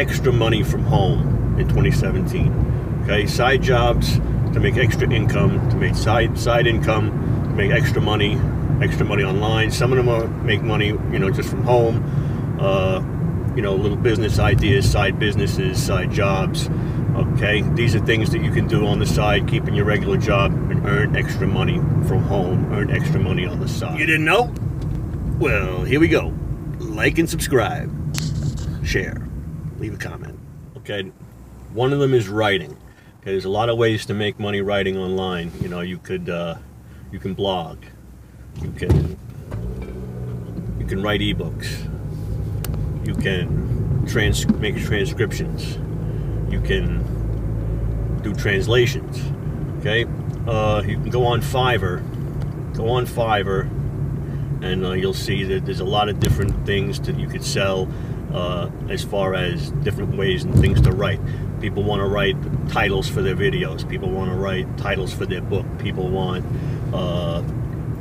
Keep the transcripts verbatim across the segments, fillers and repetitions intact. extra money from home in twenty seventeen. Okay, side jobs to make extra income, to make side side income, to make extra money, extra money online. Some of them are make money, you know, just from home. Uh, you know, little business ideas, side businesses, side jobs. Okay, these are things that you can do on the side, keeping your regular job and earn extra money from home, earn extra money on the side. You didn't know? Well, here we go. Like and subscribe, share, leave a comment. Okay, one of them is writing. Okay, there's a lot of ways to make money writing online. You know, you could, uh, you can blog, you can, you can write ebooks, you can trans make transcriptions. You can do translations, okay? Uh, you can go on Fiverr, go on Fiverr, and uh, you'll see that there's a lot of different things that you could sell uh, as far as different ways and things to write. People want to write titles for their videos. People want to write titles for their book. People want uh,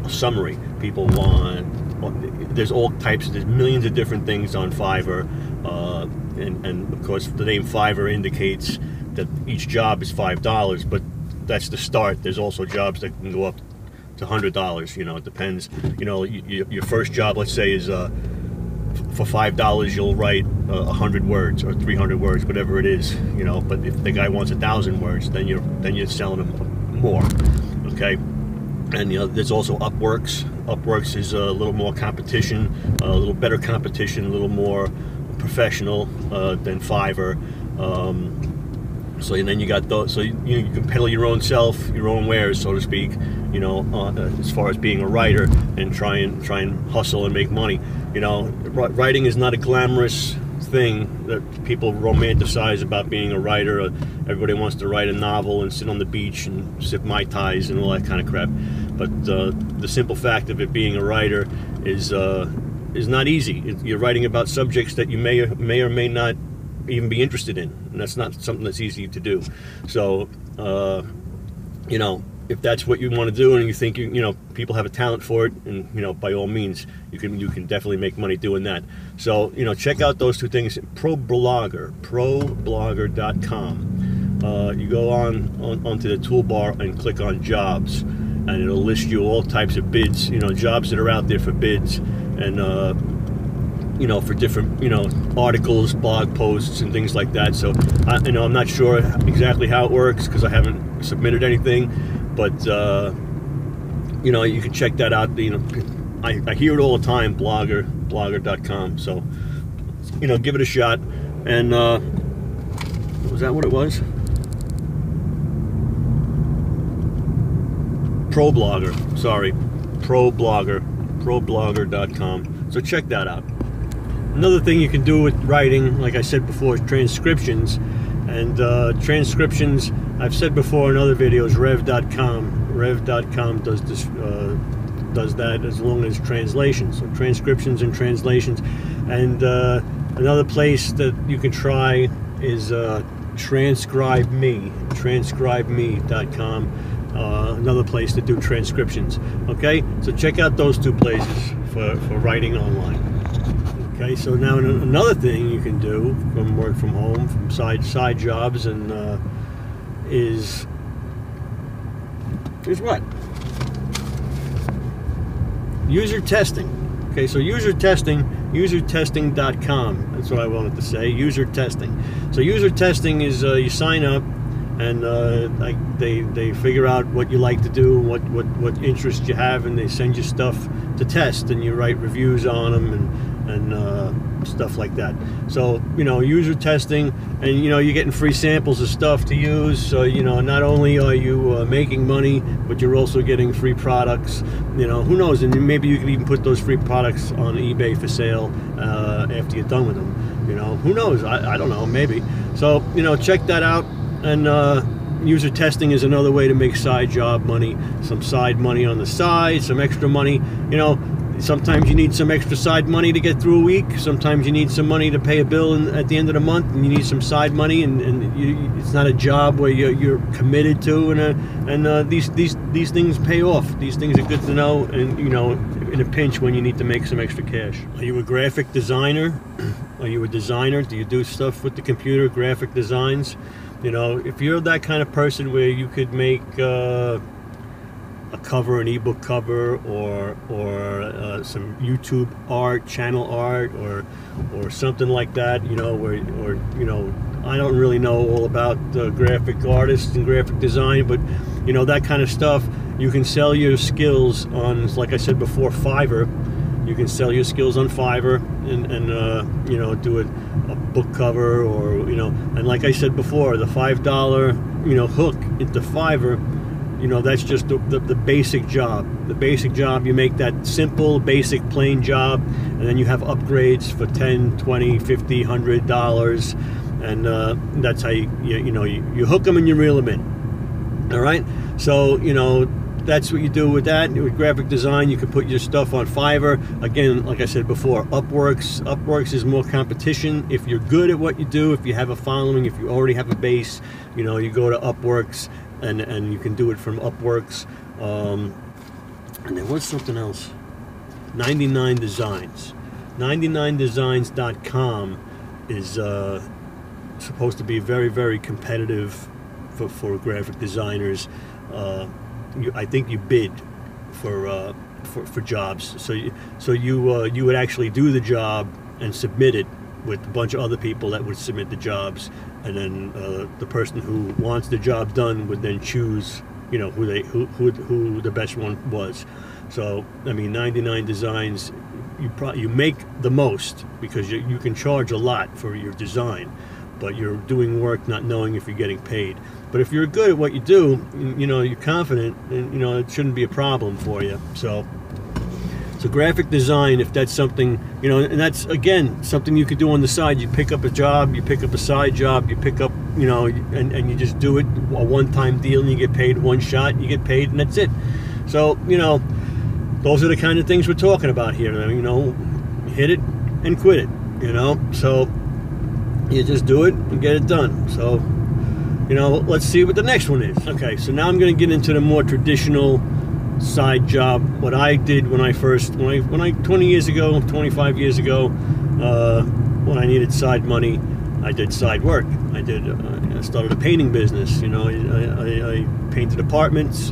a summary. People want, there's all types, there's millions of different things on Fiverr. Uh, And, and of course the name Fiverr indicates that each job is five dollars, but that's the start. There's also jobs that can go up to a hundred dollars. You know, it depends. You know, you, your first job, let's say, is uh, for five dollars you'll write uh, a hundred words or three hundred words, whatever it is, you know. But if the guy wants a thousand words, then you're then you're selling him more, okay? And you know, there's also Upworks. Upworks is a little more competition, a little better competition, a little more professional uh, than Fiverr. Um, so and then you got those. So you, you can peddle your own self, your own wares, so to speak. You know, uh, as far as being a writer and try and try and hustle and make money. You know, writing is not a glamorous thing that people romanticize about being a writer. Everybody wants to write a novel and sit on the beach and sip Mai Tais and all that kind of crap. But uh, the simple fact of it being a writer is. Uh, is not easy. You're writing about subjects that you may or may or may not even be interested in, and that's not something that's easy to do. So uh, you know, if that's what you want to do and you think you you know people have a talent for it, and you know, by all means, you can you can definitely make money doing that. So you know, check out those two things. ProBlogger, pro blogger dot com. Uh, you go on, on onto the toolbar and click on jobs, and it'll list you all types of bids, you know, jobs that are out there for bids, and, uh, you know, for different, you know, articles, blog posts, and things like that. So, I, you know, I'm not sure exactly how it works because I haven't submitted anything, but, uh, you know, you can check that out. You know, I, I hear it all the time, blogger, blogger dot com. So, you know, give it a shot. And uh, was that what it was? ProBlogger, sorry, ProBlogger, pro blogger dot com. So check that out. Another thing you can do with writing, like I said before, is transcriptions. And uh, transcriptions, I've said before in other videos, rev dot com. rev dot com does this, uh, does that as long as translations. So transcriptions and translations. And uh, another place that you can try is uh, Transcribe Me, transcribe me dot com. Uh, another place to do transcriptions. Okay, so check out those two places for, for writing online. Okay, so now another thing you can do from work from home, from side side jobs, and uh, is is what? User testing. Okay, so user testing, user testing dot com. That's what I wanted to say. User testing. So user testing is uh, you sign up. And uh, like they, they figure out what you like to do, what, what, what interests you have, and they send you stuff to test, and you write reviews on them and, and uh, stuff like that. So, you know, user testing, and, you know, you're getting free samples of stuff to use. So, you know, not only are you uh, making money, but you're also getting free products. You know, who knows, and maybe you can even put those free products on eBay for sale uh, after you're done with them. You know, who knows, I, I don't know, maybe. So, you know, check that out. And uh, user testing is another way to make side job money, some side money on the side, some extra money. You know, sometimes you need some extra side money to get through a week. Sometimes you need some money to pay a bill in, at the end of the month, and you need some side money. And, and you, it's not a job where you're, you're committed to. And uh, and uh, these these these things pay off. These things are good to know. And you know, in a pinch when you need to make some extra cash. Are you a graphic designer? Are you a designer? Do you do stuff with the computer, graphic designs? You know, if you're that kind of person where you could make uh, a cover, an ebook cover, or or uh, some YouTube art, channel art, or or something like that, you know, where or you know, I don't really know all about uh, graphic artists and graphic design, but you know, that kind of stuff. You can sell your skills on, like I said before, Fiverr. You can sell your skills on Fiverr and, and uh, you know, do a, a book cover, or, you know, and like I said before, the five dollar, you know, hook into Fiverr, you know, that's just the, the, the basic job. The basic job, you make that simple, basic, plain job, and then you have upgrades for ten, twenty, fifty, one hundred dollars, and uh, that's how you, you, you know, you, you hook them and you reel them in, all right? So, you know, that's what you do with that. With graphic design, you can put your stuff on Fiverr. Again, like I said before, Upworks. Upworks is more competition. If you're good at what you do, if you have a following, if you already have a base, you know, you go to Upworks, and, and you can do it from Upworks. Um, and there was something else. ninety-nine Designs. ninety-nine designs dot com is uh, supposed to be very, very competitive for, for graphic designers. Uh, you, I think you bid for uh, for, for jobs, so you, so you uh, you would actually do the job and submit it with a bunch of other people that would submit the jobs, and then uh, the person who wants the job done would then choose, you know, who they who who, who the best one was. So I mean, ninety-nine Designs, you pro you make the most, because you you can charge a lot for your design, but you're doing work not knowing if you're getting paid. But if you're good at what you do, you know, you're confident, and you know, it shouldn't be a problem for you. So, so graphic design, if that's something, you know, and that's, again, something you could do on the side. You pick up a job, you pick up a side job, you pick up, you know, and, and you just do it, a one-time deal, and you get paid one shot, you get paid, and that's it. So, you know, those are the kind of things we're talking about here. I mean, you know, hit it and quit it, you know? So you just do it and get it done. So, you know, let's see what the next one is. Okay, so now I'm going to get into the more traditional side job. What I did when I first, when I, when I twenty years ago, twenty-five years ago, uh, when I needed side money, I did side work. I did, uh, I started a painting business. You know, I, I, I painted apartments.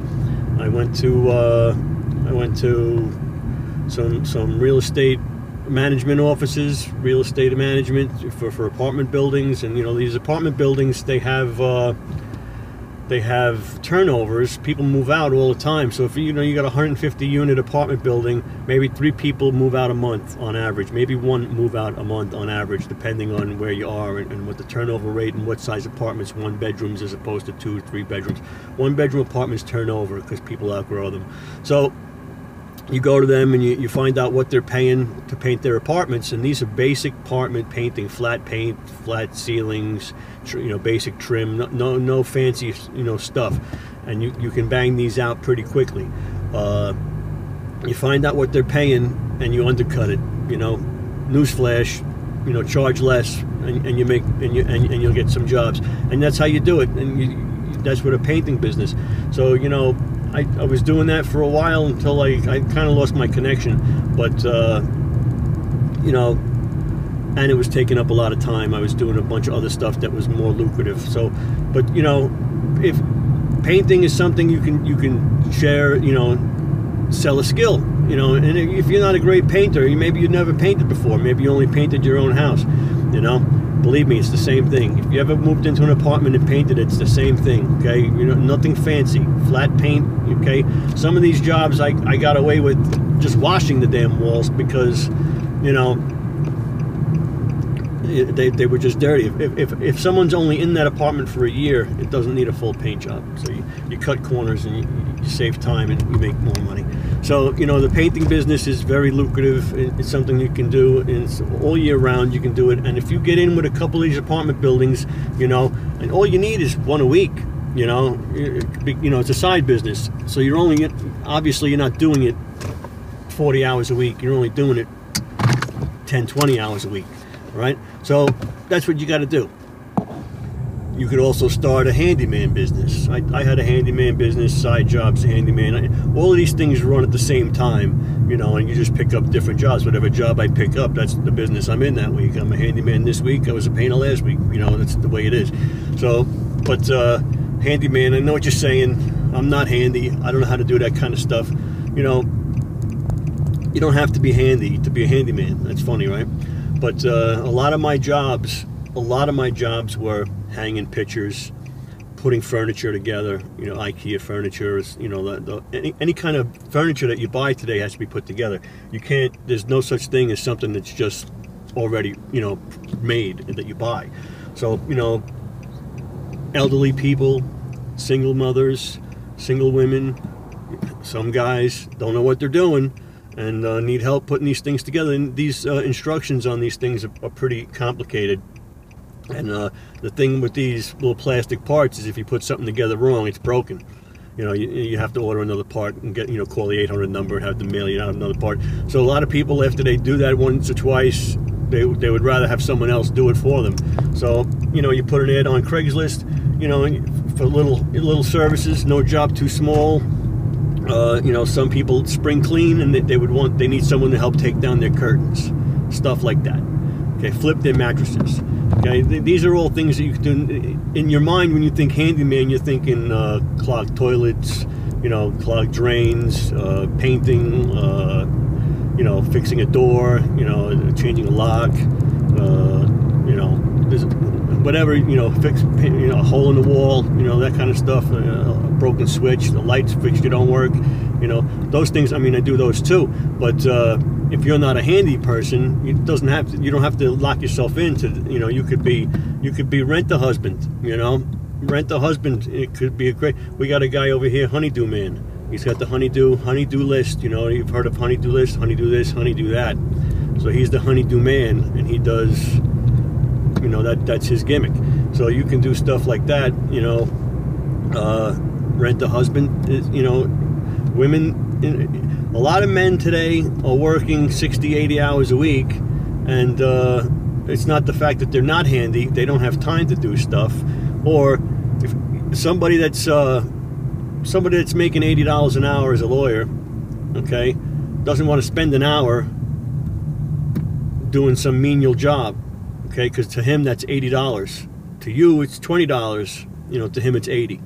I went to, uh, I went to some some real estate management offices, real estate management for, for apartment buildings. And you know, these apartment buildings, they have uh, they have turnovers. People move out all the time. So if you know, you got a one hundred fifty unit apartment building, maybe three people move out a month on average, maybe one move out a month on average, depending on where you are and, and what the turnover rate and what size apartments, one bedrooms as opposed to two or three bedrooms. One bedroom apartments turn over because people outgrow them. So you go to them and you, you find out what they're paying to paint their apartments, and these are basic apartment painting, flat paint, flat ceilings, tr you know, basic trim, no, no, no fancy, you know, stuff, and you, you can bang these out pretty quickly. Uh, you find out what they're paying and you undercut it, you know, newsflash, you know, charge less, and, and you make, and you and, and you'll get some jobs, and that's how you do it, and you, that's what a painting business. So you know, I, I was doing that for a while until I, I kind of lost my connection, but, uh, you know, and it was taking up a lot of time. I was doing a bunch of other stuff that was more lucrative. So, but, you know, if painting is something you can, you can share, you know, sell a skill, you know, and if you're not a great painter, maybe you've never painted before. Maybe you only painted your own house, you know. Believe me, it's the same thing. If you ever moved into an apartment and painted, it's the same thing, okay? You know, nothing fancy. Flat paint, okay? Some of these jobs I, I got away with just washing the damn walls because, you know, they, they were just dirty. If, if, if someone's only in that apartment for a year, it doesn't need a full paint job. So you, you cut corners and you, you save time and you make more money. So, you know, the painting business is very lucrative. It's something you can do, and it's all year round. You can do it. And if you get in with a couple of these apartment buildings, you know, and all you need is one a week, you know, you know, it's a side business. So you're only, obviously you're not doing it forty hours a week. You're only doing it ten, twenty hours a week. Right? So that's what you got to do. You could also start a handyman business. I, I had a handyman business, side jobs, handyman. I, all of these things run at the same time, you know, and you just pick up different jobs. Whatever job I pick up, that's the business I'm in that week. I'm a handyman this week. I was a painter last week. You know, that's the way it is. So, but uh, handyman, I know what you're saying. I'm not handy. I don't know how to do that kind of stuff. You know, you don't have to be handy to be a handyman. That's funny, right? But uh, a lot of my jobs... A lot of my jobs were hanging pictures, putting furniture together, you know, IKEA furniture, you know, the, the, any, any kind of furniture that you buy today has to be put together. You can't, there's no such thing as something that's just already, you know, made that you buy. So, you know, elderly people, single mothers, single women, some guys don't know what they're doing. And uh, need help putting these things together. And these uh, instructions on these things are, are pretty complicated. And uh, the thing with these little plastic parts is if you put something together wrong, it's broken. You know, you, you have to order another part and get, you know, call the eight hundred number and have them mail you out another part. So a lot of people, after they do that once or twice, they, they would rather have someone else do it for them. So, you know, you put an ad on Craigslist, you know, for little, little services, no job too small. Uh, you know, some people spring clean and they, they would want, they need someone to help take down their curtains, stuff like that. Okay, flip their mattresses. Okay, these are all things that you can do. In your mind, when you think handyman, you're thinking uh, clogged toilets, you know, clogged drains, uh, painting, uh, you know, fixing a door, you know, changing a lock, uh, you know, whatever, you know, fix, you know, a hole in the wall, you know, that kind of stuff, uh, a broken switch, the lights fixture don't work, you know, those things. I mean, I do those too, but. Uh, If you're not a handy person, it doesn't have to, you don't have to lock yourself into, you know, you could be, you could be rent-a-husband, you know, rent-a-husband. It could be a great, we got a guy over here, Honeydew Man. He's got the honeydew, honeydew list, you know, you've heard of honeydew list, honeydew this, honeydew that. So he's the Honeydew Man, and he does, you know, that, that's his gimmick. So you can do stuff like that, you know, uh, rent-a-husband, is, you know, women, in, a lot of men today are working sixty, eighty hours a week, and uh, it's not the fact that they're not handy, they don't have time to do stuff, or if somebody that's uh, somebody that's making eighty dollars an hour as a lawyer, okay, doesn't want to spend an hour doing some menial job, okay, because to him that's eighty dollars, to you it's twenty dollars, you know, to him it's eighty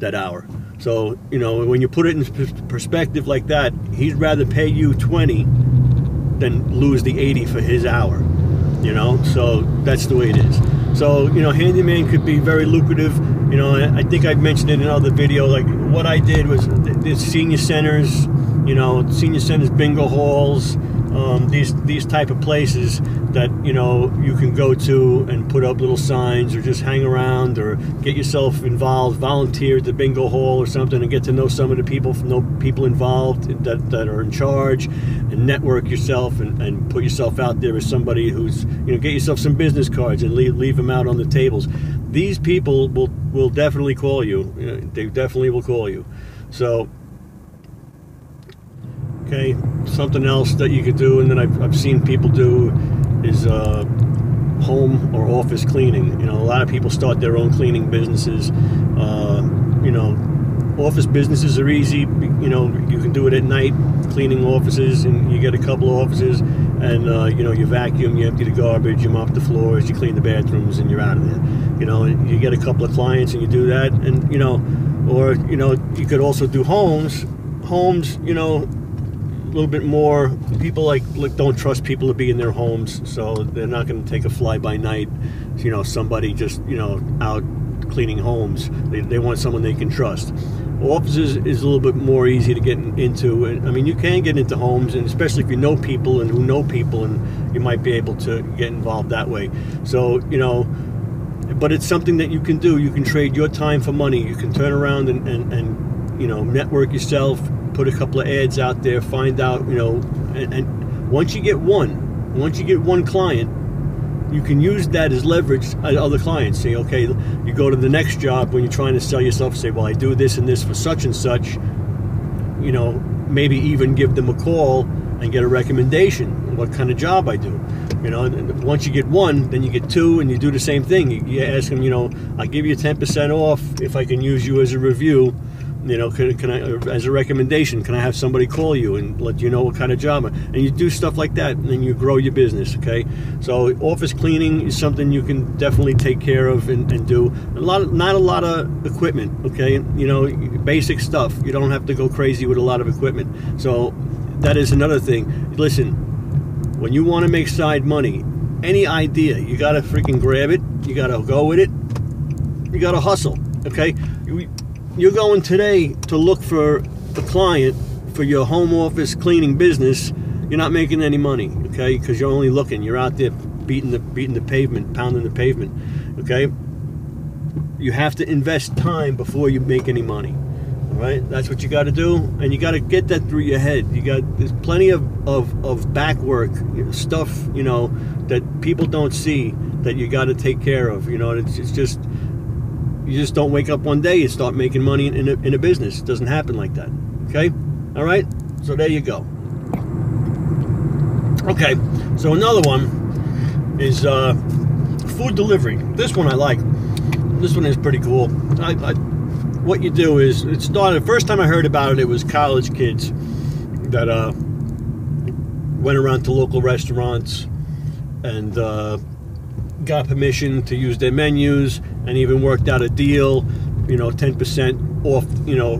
that hour. So, you know, when you put it in perspective like that, he'd rather pay you twenty than lose the eighty for his hour, you know? So that's the way it is. So, you know, handyman could be very lucrative. You know, I think I've mentioned it in another video, like what I did was the senior centers, you know, senior centers, bingo halls, um, these, these type of places that, you know, you can go to and put up little signs or just hang around or get yourself involved, volunteer at the bingo hall or something and get to know some of the people, know people involved that, that are in charge, and network yourself and, and put yourself out there as somebody who's, you know, get yourself some business cards and leave, leave them out on the tables. These people will, will definitely call you. They definitely will call you. So, okay, something else that you could do, and then I've, I've seen people do, is uh, home or office cleaning. You know, a lot of people start their own cleaning businesses. Uh, you know, office businesses are easy. You know, you can do it at night, cleaning offices, and you get a couple of offices, and uh, you know, you vacuum, you empty the garbage, you mop the floors, you clean the bathrooms, and you're out of there. You know, and you get a couple of clients, and you do that, and you know, or you know, you could also do homes. Homes, you know. A little bit more people like, like don't trust people to be in their homes, so they're not going to take a fly by night, you know, somebody just, you know, out cleaning homes. They, they want someone they can trust. Offices is a little bit more easy to get into. I mean, you can get into homes, and especially if you know people and who know people, and you might be able to get involved that way. So, you know, but it's something that you can do. You can trade your time for money. You can turn around and, and, and you know, network yourself. Put a couple of ads out there, find out, you know, and, and once you get one, once you get one client, you can use that as leverage at other clients. Say, okay, you go to the next job when you're trying to sell yourself, say, well, I do this and this for such and such, you know, maybe even give them a call and get a recommendation, what kind of job I do. You know, and once you get one, then you get two, and you do the same thing. You ask them, you know, I'll give you ten percent off if I can use you as a review, you know, can, can I, as a recommendation, can I have somebody call you and let you know what kind of job? And you do stuff like that, and then you grow your business, okay? So office cleaning is something you can definitely take care of and, and do. A lot of, not a lot of equipment, okay? You know, basic stuff. You don't have to go crazy with a lot of equipment. So that is another thing. Listen. When you want to make side money, any idea, you got to freaking grab it. You got to go with it. You got to hustle, okay? You're going today to look for a client for your home office cleaning business. You're not making any money, okay? Because you're only looking. You're out there beating the, beating the pavement, pounding the pavement, okay? You have to invest time before you make any money. Right? That's what you got to do, and you got to get that through your head. You got there's plenty of, of, of back work, you know, stuff, you know, that people don't see that you got to take care of. You know, it's, it's just, you just don't wake up one day and start making money in a, in a business. It doesn't happen like that. Okay? All right? So there you go. Okay. So another one is uh, food delivery. This one I like. This one is pretty cool. I, I What you do is, it started, the first time I heard about it, it was college kids that uh, went around to local restaurants and uh, got permission to use their menus, and even worked out a deal, you know, ten percent off, you know,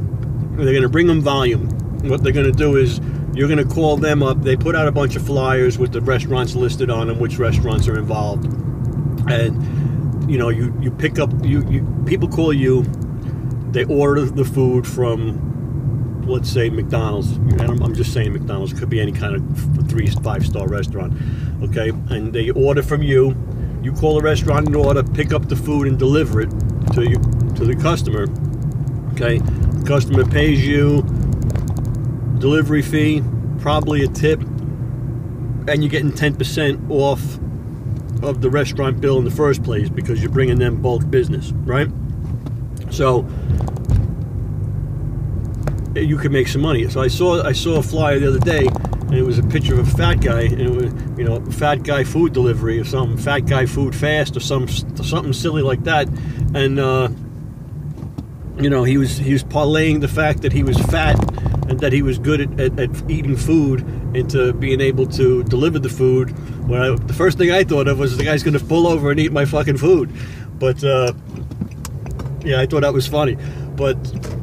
they're going to bring them volume. What they're going to do is, you're going to call them up, they put out a bunch of flyers with the restaurants listed on them, which restaurants are involved, and, you know, you, you pick up, you, you people call you. They order the food from, let's say, McDonald's. I'm just saying McDonald's. It could be any kind of three, five-star restaurant, okay? And they order from you. You call the restaurant and order, pick up the food and deliver it to you, to the customer, okay? The customer pays you delivery fee, probably a tip, and you're getting ten percent off of the restaurant bill in the first place because you're bringing them bulk business, right? So you can make some money. So I saw I saw a flyer the other day, and it was a picture of a fat guy, and it was, you know, fat guy food delivery or something, fat guy food fast or some something silly like that, and uh, you know, he was he was parlaying the fact that he was fat and that he was good at, at, at eating food into being able to deliver the food. Well, the first thing I thought of was the guy's going to pull over and eat my fucking food, but. Uh, Yeah, I thought that was funny, but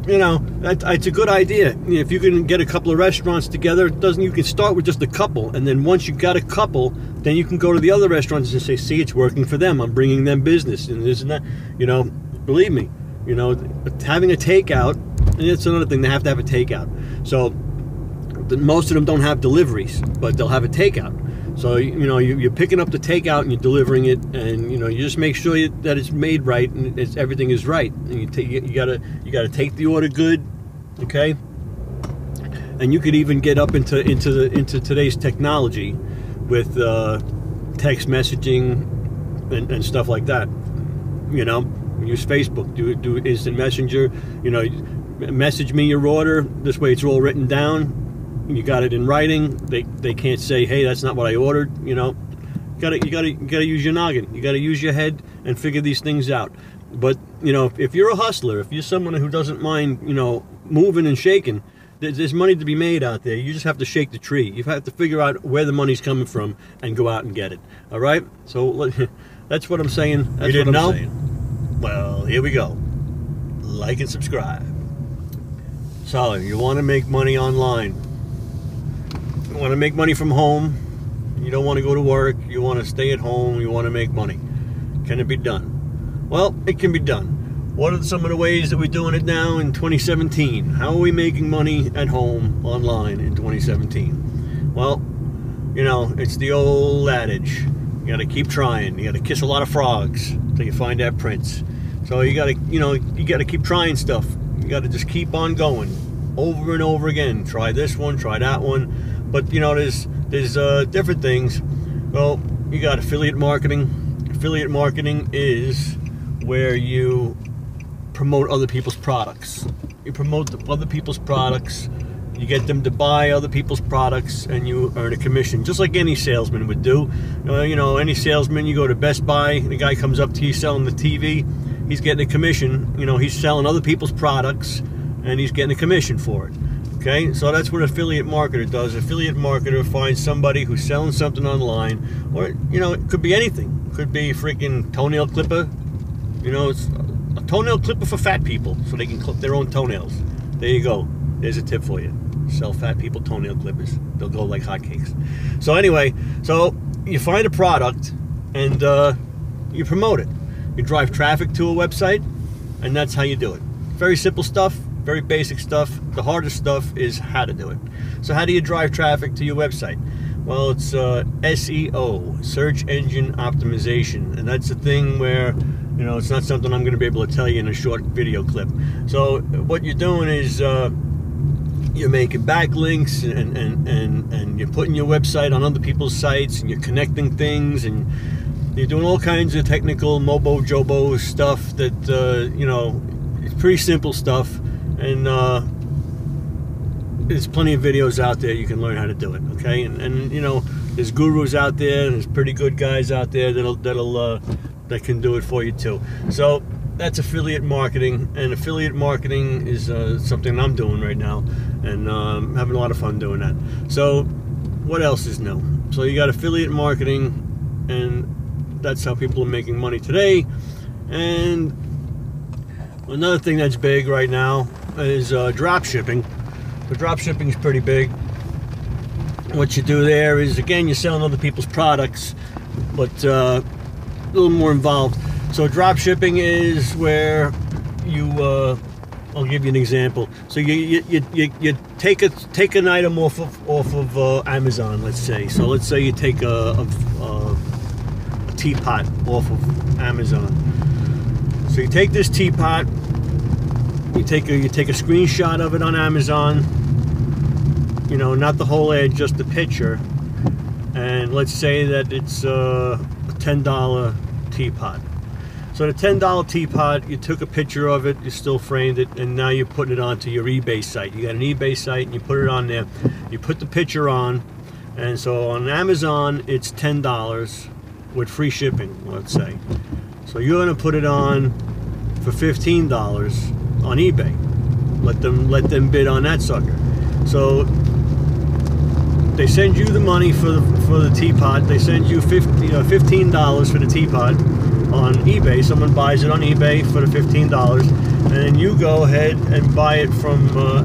you know, that, it's a good idea. If you can get a couple of restaurants together, it doesn't. You can start with just a couple, and then once you got a couple, then you can go to the other restaurants and say, "See, it's working for them. I'm bringing them business," and this and that. You know, believe me. You know, having a takeout, and it's another thing. They have to have a takeout. So the, most of them don't have deliveries, but they'll have a takeout. So, you know, you, you're picking up the takeout and you're delivering it, and, you know, you just make sure you, that it's made right and it's, everything is right. And you, take, you, you gotta you gotta take the order good, okay? And you could even get up into into the, into today's technology with uh, text messaging and, and stuff like that. You know, use Facebook, do do instant messenger. You know, message me your order. This way, it's all written down. You got it in writing. They they can't say, "Hey, that's not what I ordered." You know, got to you got to you got to use your noggin. You got to use your head and figure these things out. But you know, if you're a hustler, if you're someone who doesn't mind, you know, moving and shaking, there's, there's money to be made out there. You just have to shake the tree. You have to figure out where the money's coming from and go out and get it. All right. So that's what I'm saying. That's you didn't what I'm know? Saying. Well, here we go. Like and subscribe. Solid. You want to make money online. You want to make money from home. You don't want to go to work. You want to stay at home. You want to make money. Can it be done? Well, it can be done. What are some of the ways that we're doing it now in twenty seventeen? How are we making money at home online in twenty seventeen? Well, you know, it's the old adage. You got to keep trying. You got to kiss a lot of frogs until you find that prince. So you got to, you know, you got to keep trying stuff. You got to just keep on going over and over again. Try this one. Try that one. But, you know, there's, there's uh, different things. Well, you got affiliate marketing. Affiliate marketing is where you promote other people's products. You promote the, other people's products You get them to buy other people's products and you earn a commission, just like any salesman would do. Uh, you know, any salesman, you go to Best Buy, the guy comes up to you selling the T V, he's getting a commission. You know, he's selling other people's products and he's getting a commission for it. Okay, so that's what an affiliate marketer does. An affiliate marketer finds somebody who's selling something online, or, you know, it could be anything. It could be freaking toenail clipper. You know, it's a toenail clipper for fat people, so they can clip their own toenails. There you go. There's a tip for you. Sell fat people toenail clippers. They'll go like hotcakes. So anyway, so you find a product and uh, you promote it. You drive traffic to a website, and that's how you do it. Very simple stuff, very basic stuff. The hardest stuff is how to do it. So how do you drive traffic to your website? Well, it's uh, S E O, search engine optimization, and that's the thing where, you know, it's not something I'm going to be able to tell you in a short video clip. So what you're doing is uh, you're making backlinks and, and, and, and you're putting your website on other people's sites, and you're connecting things, and you're doing all kinds of technical mobo jobo stuff that, uh, you know, it's pretty simple stuff. And uh, there's plenty of videos out there you can learn how to do it, okay? And, and you know, there's gurus out there, and there's pretty good guys out there that'll, that'll, uh, that can do it for you too. So that's affiliate marketing, and affiliate marketing is uh, something I'm doing right now, and um, having a lot of fun doing that. So what else is new? So you got affiliate marketing, and that's how people are making money today. And another thing that's big right now is uh, drop shipping. So drop shipping is pretty big. What you do there is, again, you're selling other people's products, but uh, a little more involved. So drop shipping is where you, uh, I'll give you an example. So you you, you, you take a take an item off of, off of uh, Amazon, let's say. So let's say you take a, a, a, a teapot off of Amazon. So you take this teapot, you take a you take a screenshot of it on Amazon. You know, not the whole ad, just the picture. And let's say that it's uh, a ten dollar teapot. So the ten dollar teapot, you took a picture of it, you still framed it, and now you're putting it onto your eBay site. You got an eBay site and you put it on there. You put the picture on, and so on Amazon, it's ten dollars with free shipping, let's say. So you're gonna put it on for fifteen dollars on eBay. Let them, let them bid on that sucker. So they send you the money for the, for the teapot. They send you fifteen dollars for the teapot on eBay. Someone buys it on eBay for the fifteen dollars, and you go ahead and buy it from uh,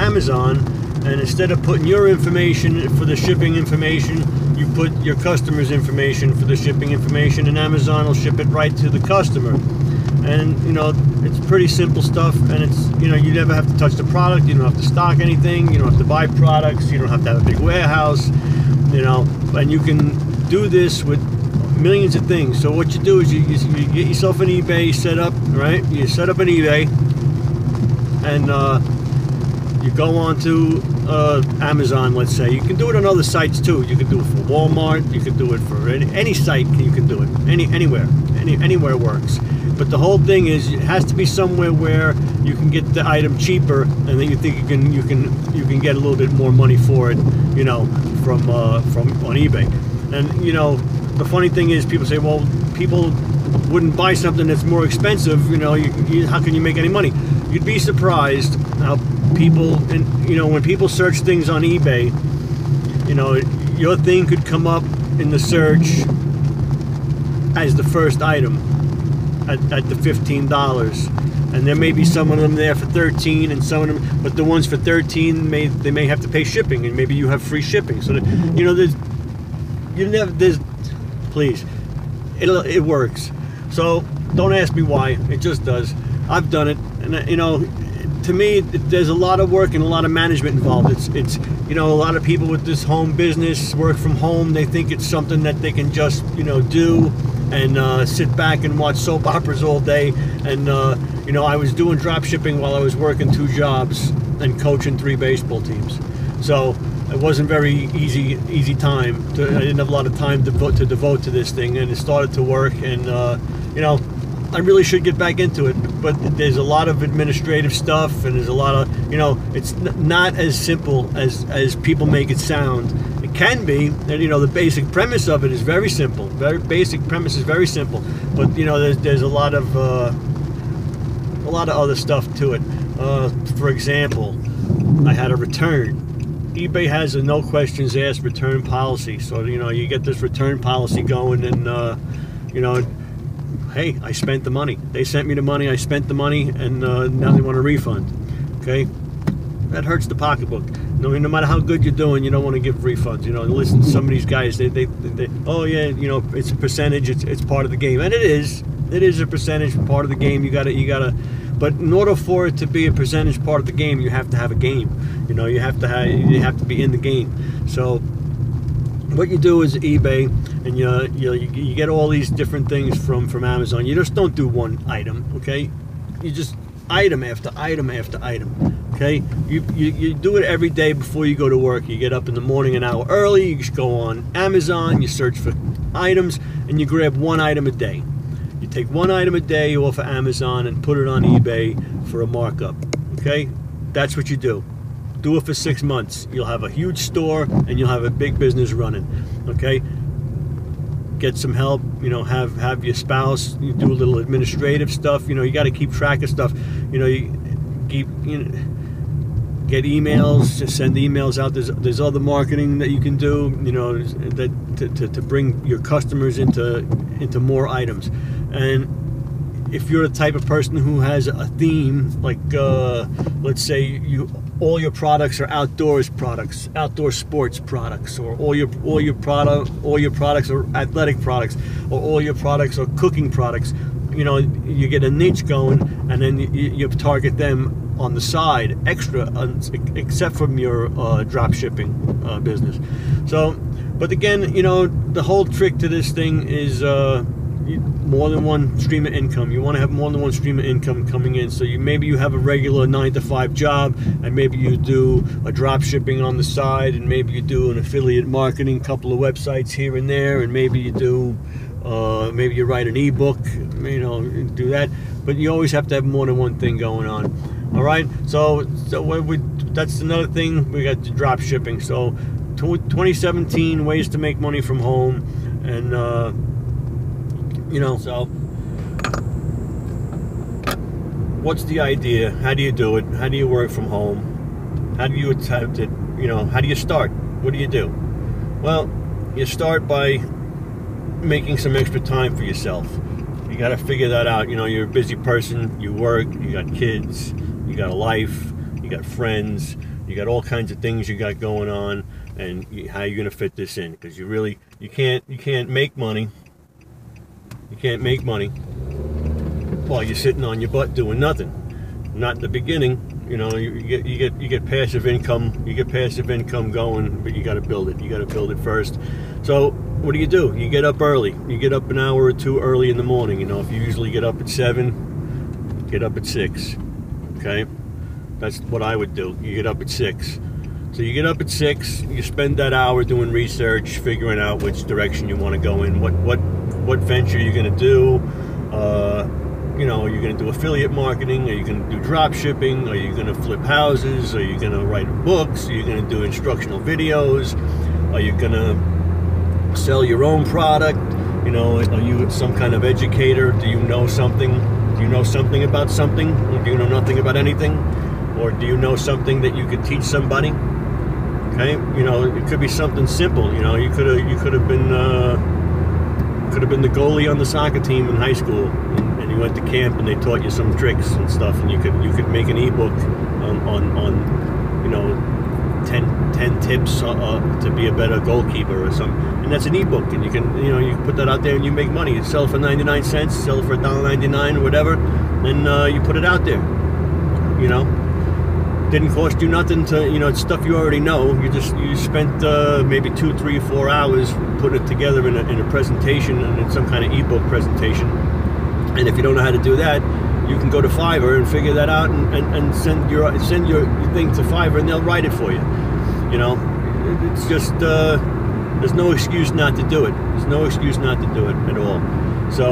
Amazon, and instead of putting your information for the shipping information, you put your customer's information for the shipping information, and Amazon will ship it right to the customer. And you know, it's pretty simple stuff, and it's, you know, you never have to touch the product, you don't have to stock anything, you don't have to buy products, you don't have to have a big warehouse, you know, and you can do this with millions of things. So what you do is you, you, you get yourself an eBay set up, right? You set up an eBay, and uh, you go on to uh, Amazon, let's say. You can do it on other sites too. You can do it for Walmart, you can do it for any, any site, you can do it, any anywhere, any, anywhere works. But the whole thing is, it has to be somewhere where you can get the item cheaper, and then you think you can you can you can get a little bit more money for it, you know, from uh, from on eBay. And you know, the funny thing is, people say, well, people wouldn't buy something that's more expensive. You know, you, you, how can you make any money? You'd be surprised how people, and you know, when people search things on eBay, you know, your thing could come up in the search as the first item at, at the fifteen dollars, and there may be some of them there for thirteen dollars, and some of them, but the ones for thirteen dollars may they may have to pay shipping, and maybe you have free shipping. So that, you know, there's you never there's please it'll it works. So don't ask me why, it just does. I've done it, and you know, to me, there's a lot of work and a lot of management involved. It's, it's, you know, a lot of people with this home business, work from home, they think it's something that they can just, you know, do and uh, sit back and watch soap operas all day. And, uh, you know, I was doing drop shipping while I was working two jobs and coaching three baseball teams. So it wasn't very easy, easy time. To, I didn't have a lot of time to devote to, devote to this thing, and it started to work. And, uh, you know, I really should get back into it. but there's a lot of administrative stuff, and there's a lot of, you know, it's n not as simple as, as people make it sound. It can be, and, you know, the basic premise of it is very simple. Very basic premise is very simple, but, you know, there's, there's a lot of, uh, a lot of other stuff to it. Uh, for example, I had a return. eBay has a no questions asked return policy, so, you know, you get this return policy going, and uh, you know, hey, I spent the money. They sent me the money. I spent the money, and uh, now they want a refund. Okay, that hurts the pocketbook. No, no matter how good you're doing, you don't want to give refunds. You know, listen, some of these guys, they, they, they, oh yeah, you know, it's a percentage. It's, it's part of the game, and it is. It is a percentage part of the game. You gotta, you gotta. But in order for it to be a percentage part of the game, you have to have a game. You know, you have to have, you have to be in the game. So what you do is eBay, and you, you, you get all these different things from, from Amazon. You just don't do one item, okay? You just item after item after item, okay? You, you, you do it every day before you go to work. You get up in the morning an hour early, you just go on Amazon, you search for items, and you grab one item a day. You take one item a day off of Amazon and put it on eBay for a markup, okay? That's what you do. Do it for six months. You'll have a huge store, and you'll have a big business running, okay? Get some help, you know, have, have your spouse, you do a little administrative stuff. You know, you got to keep track of stuff. You know, you keep, you know, get emails, just send emails out. There's, there's other marketing that you can do, you know, that to, to, to bring your customers into, into more items. And if you're the type of person who has a theme, like uh, let's say you, all your products are outdoors products, outdoor sports products, or all your all your product all your products are athletic products, or all your products are cooking products, you know, you get a niche going, and then you, you target them on the side extra, except from your uh, drop shipping uh, business. So, but again, you know, the whole trick to this thing is, Uh, more than one stream of income. You want to have more than one stream of income coming in. So you, maybe you have a regular nine to five job, and maybe you do a drop shipping on the side, and maybe you do an affiliate marketing, couple of websites here and there, and maybe you do, uh, maybe you write an ebook, you know, do that. But you always have to have more than one thing going on. All right, so, so what we, that's another thing. We got the drop shipping. So twenty seventeen, ways to make money from home, and uh, you know, so what's the idea? How do you do it? How do you work from home? How do you attempt it? You know, how do you start? What do you do? Well, you start by making some extra time for yourself. You got to figure that out. You know, you're a busy person. You work. You got kids. You got a life. You got friends. You got all kinds of things you got going on, and you, how you're gonna fit this in? Because you really, you can't, you can't make money. You can't make money while you're sitting on your butt doing nothing. Not in the beginning, you know. You get, you get, you get passive income. You get passive income going, but you got to build it. You got to build it first. So, what do you do? You get up early. You get up an hour or two early in the morning. You know, if you usually get up at seven, get up at six. Okay, that's what I would do. You get up at six. So you get up at six. You spend that hour doing research, figuring out which direction you want to go in. What, what. What venture you're gonna do? Uh, you know, are you gonna do affiliate marketing? Are you gonna do drop shipping? Are you gonna flip houses? Are you gonna write books? Are you gonna do instructional videos? Are you gonna sell your own product? You know, are you some kind of educator? Do you know something? Do you know something about something? Or do you know nothing about anything? Or do you know something that you could teach somebody? Okay, you know, it could be something simple. You know, you could have you could have been. Uh, Could have been the goalie on the soccer team in high school, and, and you went to camp, and they taught you some tricks and stuff, and you could you could make an ebook on on, on you know ten, ten tips uh, to be a better goalkeeper or something, and that's an ebook, and you can you know you put that out there and you make money. You sell it for ninety-nine cents, sell it for a dollar ninety-nine or whatever, and uh, you put it out there. You know, didn't cost you nothing to you know it's stuff you already know. You just you spent uh, maybe two, three, four hours putting it together in a, in a presentation, and in some kind of ebook presentation. And if you don't know how to do that, you can go to Fiverr and figure that out, and, and, and send your send your thing to Fiverr, and they'll write it for you. You know, it's just uh, there's no excuse not to do it. There's no excuse not to do it at all. So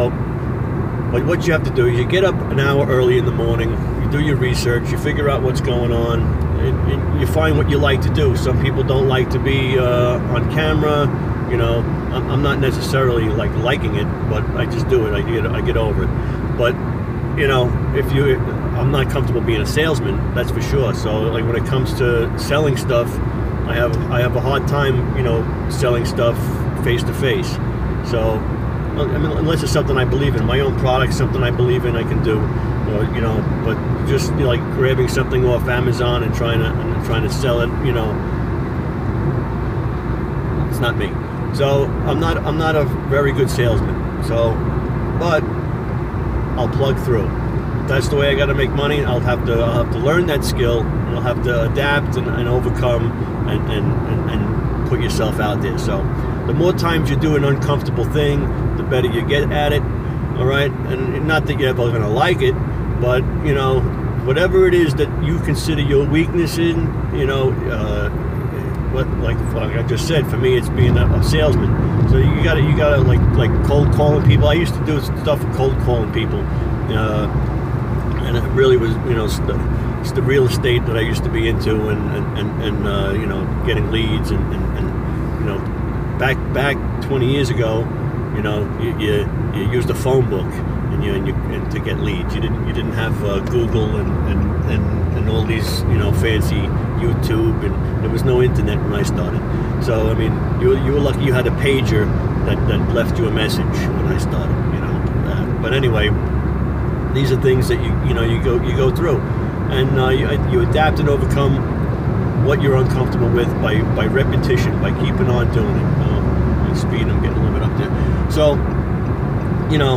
But what you have to do is you get up an hour early in the morning, you do your research, you figure out what's going on, and, and you find what you like to do. Some people don't like to be uh, on camera. You know, I'm, I'm not necessarily like liking it, but I just do it. I get, I get over it. But you know, if you, I'm not comfortable being a salesman, that's for sure. So like when it comes to selling stuff, I have I have a hard time, you know, selling stuff face to face. So I mean, unless it's something I believe in, my own product, something I believe in, I can do. Or, you know, but just you know, like grabbing something off Amazon and trying to and trying to sell it, you know, it's not me. So I'm not I'm not a very good salesman. So, but I'll plug through. If that's the way I got to make money. I'll have to I'll have to learn that skill, and I'll have to adapt and, and overcome and, and and and put yourself out there. So the more times you do an uncomfortable thing, the better you get at it. All right, and not that you're ever going to like it, but you know, whatever it is that you consider your weakness in, you know. Uh, What, like, like I just said, for me, it's being a, a salesman. So you gotta, you gotta like, like cold calling people. I used to do stuff with cold calling people, uh, and it really was, you know, it's the real estate that I used to be into, and and and, and uh, you know, getting leads, and, and, and you know, back back twenty years ago, you know, you you, you used a phone book, and you and you and to get leads. You didn't you didn't have uh, Google and and and and all these, you know, fancy YouTube, and there was no internet when I started. So I mean, you, you were lucky you had a pager that, that left you a message when I started, you know. Uh, but anyway, these are things that you you know you go you go through, and uh, you, you adapt and overcome what you're uncomfortable with by by repetition, by keeping on doing it. Uh, and speed, I'm getting a little bit up there. So you know,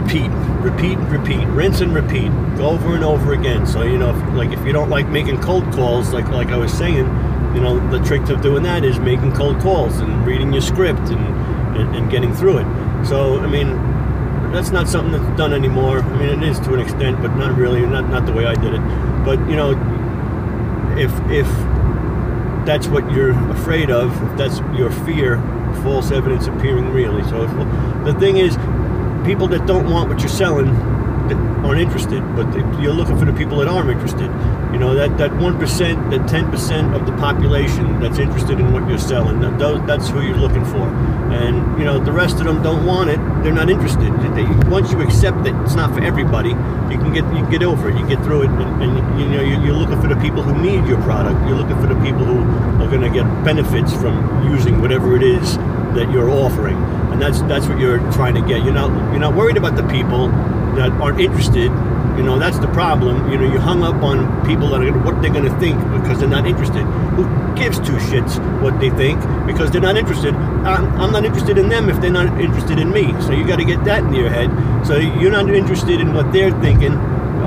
repeat. Repeat, repeat, rinse and repeat, go over and over again. So you know, if, like if you don't like making cold calls, like like I was saying, you know, the trick to doing that is making cold calls and reading your script and and, and getting through it. So I mean, that's not something that's done anymore. I mean, it is to an extent, but not really, not not the way I did it. But you know, if if that's what you're afraid of, if that's your fear, false evidence appearing really. So if, the thing is, people that don't want what you're selling aren't interested, but they, you're looking for the people that are interested. You know, that that one percent, that ten percent of the population that's interested in what you're selling, that, that's who you're looking for. And, you know, the rest of them don't want it. They're not interested. They, once you accept that it's not for everybody, you can get you can get over it. You get through it, and, and you know, you're, you're looking for the people who need your product. You're looking for the people who are going to get benefits from using whatever it is that you're offering. And that's that's what you're trying to get. You're not you're not worried about the people that aren't interested. You know, that's the problem. You know, you're hung up on people that are gonna, what they're going to think because they're not interested. Who gives two shits what they think because they're not interested? I'm, I'm not interested in them if they're not interested in me. So you got to get that in your head. So you're not interested in what they're thinking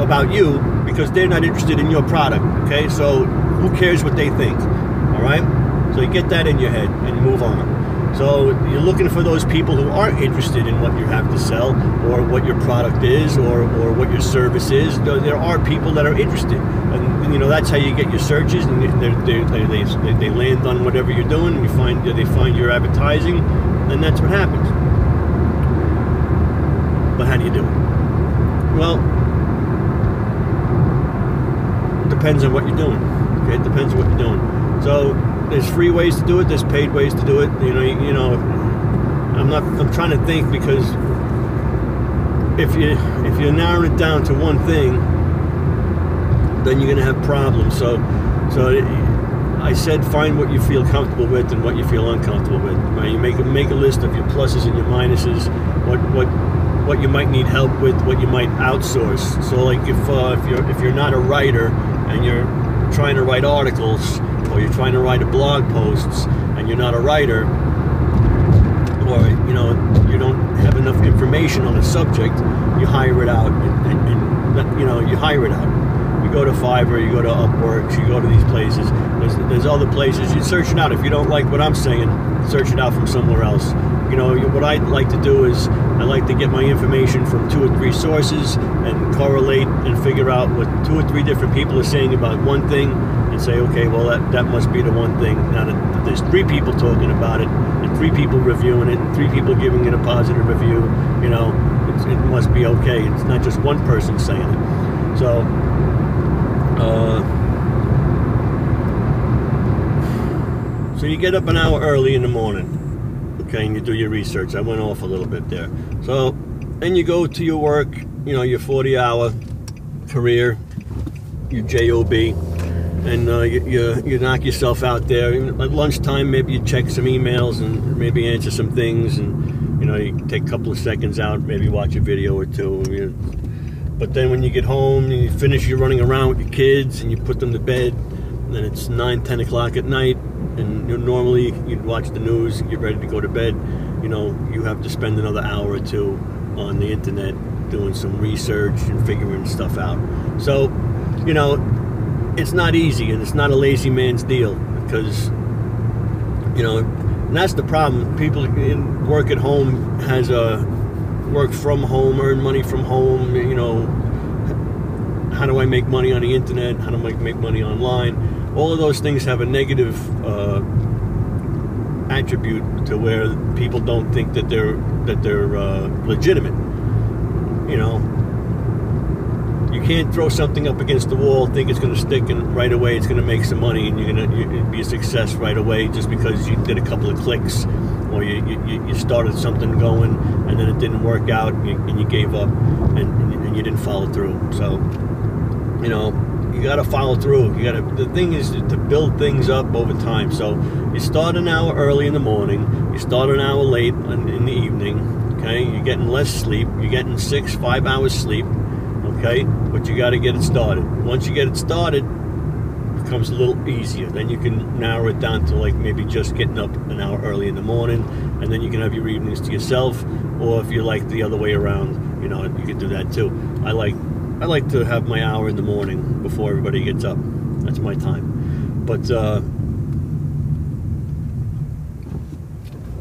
about you because they're not interested in your product. Okay, so who cares what they think? All right. So you get that in your head and move on. So you're looking for those people who aren't interested in what you have to sell or what your product is or, or what your service is. There are people that are interested. And, and you know, that's how you get your searches, and they, they, they, they, they land on whatever you're doing, and you find, they find your advertising, and that's what happens. But how do you do it? Well, it depends on what you're doing. Okay, it depends on what you're doing. So there's free ways to do it. There's paid ways to do it. You know, you, you know. I'm not. I'm trying to think, because if you if you narrow it down to one thing, then you're gonna have problems. So, so it, I said, find what you feel comfortable with and what you feel uncomfortable with. Right? You make make a list of your pluses and your minuses. What what what you might need help with. What you might outsource. So, like if uh, if you're if you're not a writer and you're trying to write articles, or you're trying to write a blog posts and you're not a writer, or you know, you don't have enough information on a subject, you hire it out, and, and, and you know, you hire it out. You go to Fiverr, you go to Upwork, you go to these places. There's, there's other places. You search it out. If you don't like what I'm saying, search it out from somewhere else. You know, what I like to do is I like to get my information from two or three sources and correlate and figure out what two or three different people are saying about one thing, and say, okay, well, that, that must be the one thing. Now that there's three people talking about it, and three people reviewing it, and three people giving it a positive review, you know, it's, it must be okay. It's not just one person saying it. So, uh, so you get up an hour early in the morning, okay, and you do your research. I went off a little bit there. So, then you go to your work, you know, your forty hour career, your J O B, and uh, you, you, you knock yourself out there. At lunchtime, maybe you check some emails and maybe answer some things, and, you know, you take a couple of seconds out, maybe watch a video or two. You, but then when you get home, you finish your running around with your kids, and you put them to bed, and then it's nine, ten o'clock at night, and you, normally you'd watch the news, get ready to go to bed. You know, you have to spend another hour or two on the internet doing some research and figuring stuff out. So, you know, it's not easy, and it's not a lazy man's deal, because, you know, and that's the problem. People in work at home has a work from home, earn money from home, you know, how do I make money on the internet? How do I make money online? All of those things have a negative uh, attribute to where people don't think that they're, that they're uh, legitimate, you know. You can't throw something up against the wall, think it's going to stick, and right away it's going to make some money, and you're going to you're, be a success right away just because you did a couple of clicks, or you, you, you started something going and then it didn't work out, and you, and you gave up, and, and you didn't follow through. So, you know, you got to follow through. You got to. The thing is to build things up over time. So you start an hour early in the morning, you start an hour late in, in the evening. Okay, you're getting less sleep. You're getting six, five hours sleep. Okay, but you got to get it started. Once you get it started, it becomes a little easier. Then you can narrow it down to like maybe just getting up an hour early in the morning, and then you can have your evenings to yourself. Or if you like the other way around, you know, you can do that too. I like I like to have my hour in the morning before everybody gets up. That's my time. But uh,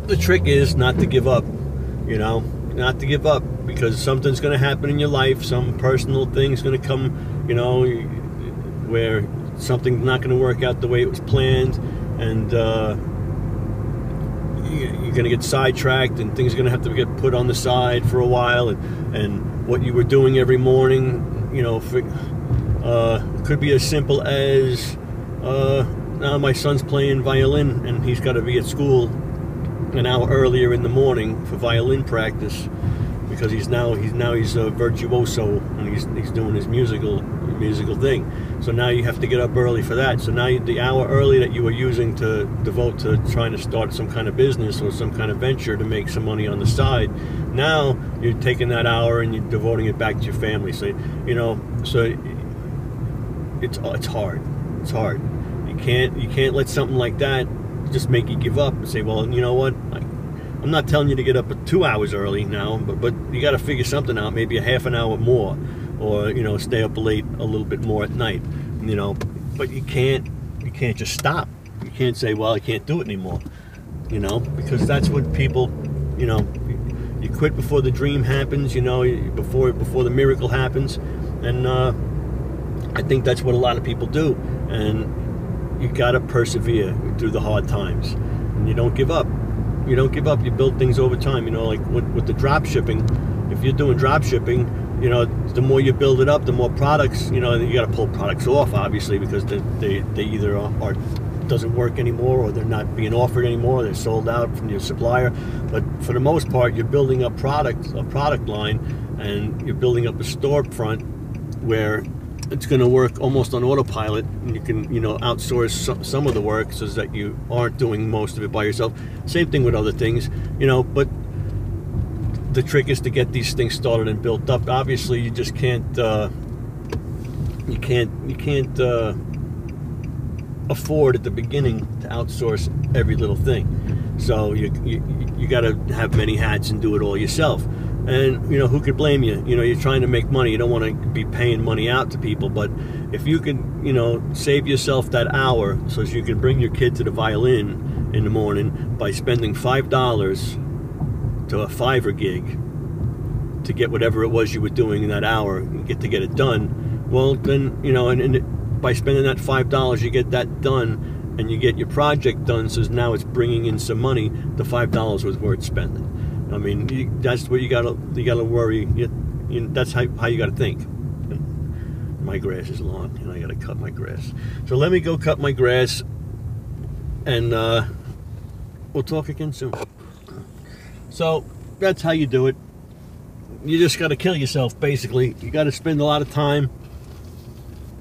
the trick is not to give up, you know, not to give up. Because something's going to happen in your life, some personal thing's going to come, you know, where something's not going to work out the way it was planned, and uh, you're going to get sidetracked, and things are going to have to get put on the side for a while, and, and what you were doing every morning, you know, for, uh, could be as simple as, uh, now my son's playing violin, and he's got to be at school an hour earlier in the morning for violin practice. Because he's now he's now he's a virtuoso, and he's he's doing his musical musical thing. So now you have to get up early for that. So now you, the hour early that you were using to devote to trying to start some kind of business or some kind of venture to make some money on the side, now you're taking that hour and you're devoting it back to your family. So you know, so it's it's hard. It's hard. You can't you can't let something like that just make you give up and say, well, you know what. I, I'm not telling you to get up at two hours early now, but, but you got to figure something out, maybe a half an hour more, or, you know, stay up late a little bit more at night, you know, but you can't, you can't just stop. You can't say, well, I can't do it anymore, you know, because that's what people, you know, you quit before the dream happens, you know, before, before the miracle happens. And uh, I think that's what a lot of people do. And you got to persevere through the hard times, and you don't give up. You don't give up. You build things over time. You know, like with, with the drop shipping. If you're doing drop shipping, you know, the more you build it up, the more products. You know, you got to pull products off, obviously, because they they, they either are, are doesn't work anymore, or they're not being offered anymore. They're sold out from your supplier. But for the most part, you're building up product a product line, and you're building up a storefront where it's going to work almost on autopilot, and you can, you know, outsource some, some of the work so that you aren't doing most of it by yourself. Same thing with other things, you know, but the trick is to get these things started and built up. Obviously, you just can't, uh, you can't, you can't uh, afford at the beginning to outsource every little thing. So you, you, you got to have many hats and do it all yourself. And, you know, who could blame you? You know, you're trying to make money. You don't want to be paying money out to people. But if you can, you know, save yourself that hour so you can bring your kid to the violin in the morning by spending five dollars to a fiver gig to get whatever it was you were doing in that hour and get to get it done, well, then, you know, and, and by spending that five dollars, you get that done. and you get your project done, so now it's bringing in some money, the five dollars was worth spending. I mean, you, that's what you gotta, you gotta worry, you, you, that's how, how you gotta think. And my grass is long, and I gotta cut my grass. So let me go cut my grass, and uh, we'll talk again soon. So that's how you do it. You just gotta kill yourself, basically. You gotta spend a lot of time,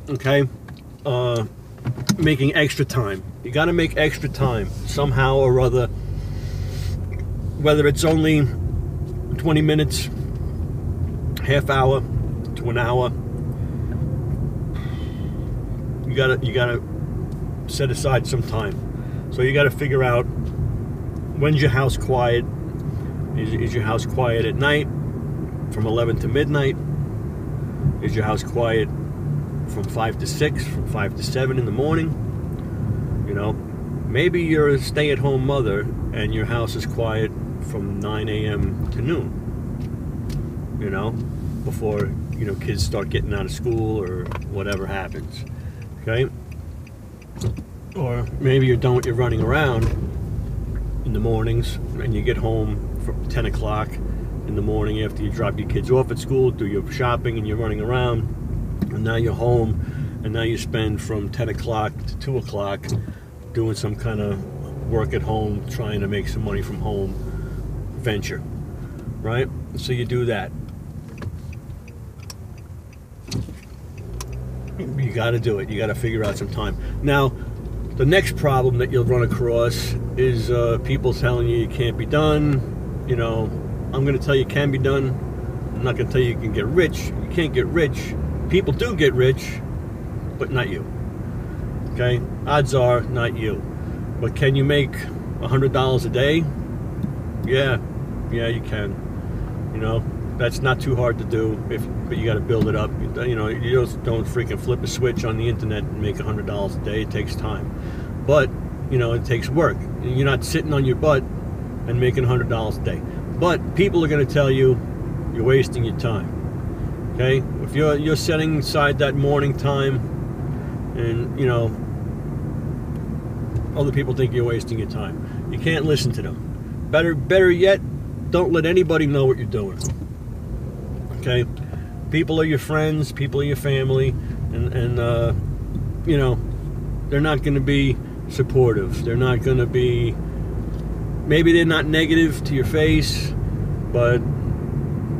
okay, uh, making extra time. You gotta make extra time somehow or other, whether it's only twenty minutes, half hour to an hour. You gotta, you gotta set aside some time. So you gotta figure out, when's your house quiet? Is, is your house quiet at night from eleven to midnight? Is your house quiet from five to six, from five to seven in the morning? You know, maybe you're a stay-at-home mother and your house is quiet from nine A M to noon, you know, before, you know, kids start getting out of school or whatever happens, okay? Or maybe you're done with your running around in the mornings and you get home from ten o'clock in the morning after you drop your kids off at school, do your shopping, and you're running around. And now you're home, and now you spend from ten o'clock to two o'clock doing some kind of work at home, trying to make some money from home venture, right? So you do that. You got to do it. You got to figure out some time. Now, the next problem that you'll run across is uh, people telling you you can't be done. You know, I'm going to tell you it can be done. I'm not going to tell you you can get rich. You can't get rich. People do get rich, but not you, okay? Odds are, not you. But can you make a hundred dollars a day? Yeah, yeah, you can. You know, that's not too hard to do, if, but you gotta build it up. You know, you just don't freaking flip a switch on the internet and make a hundred dollars a day. It takes time. But, you know, it takes work. You're not sitting on your butt and making a hundred dollars a day. But people are gonna tell you, you're wasting your time. Okay, if you're you're setting aside that morning time, and you know other people think you're wasting your time, you can't listen to them. Better better yet, don't let anybody know what you're doing. Okay, people are your friends, people are your family, and and uh, you know they're not going to be supportive. They're not going to be. Maybe they're not negative to your face, but.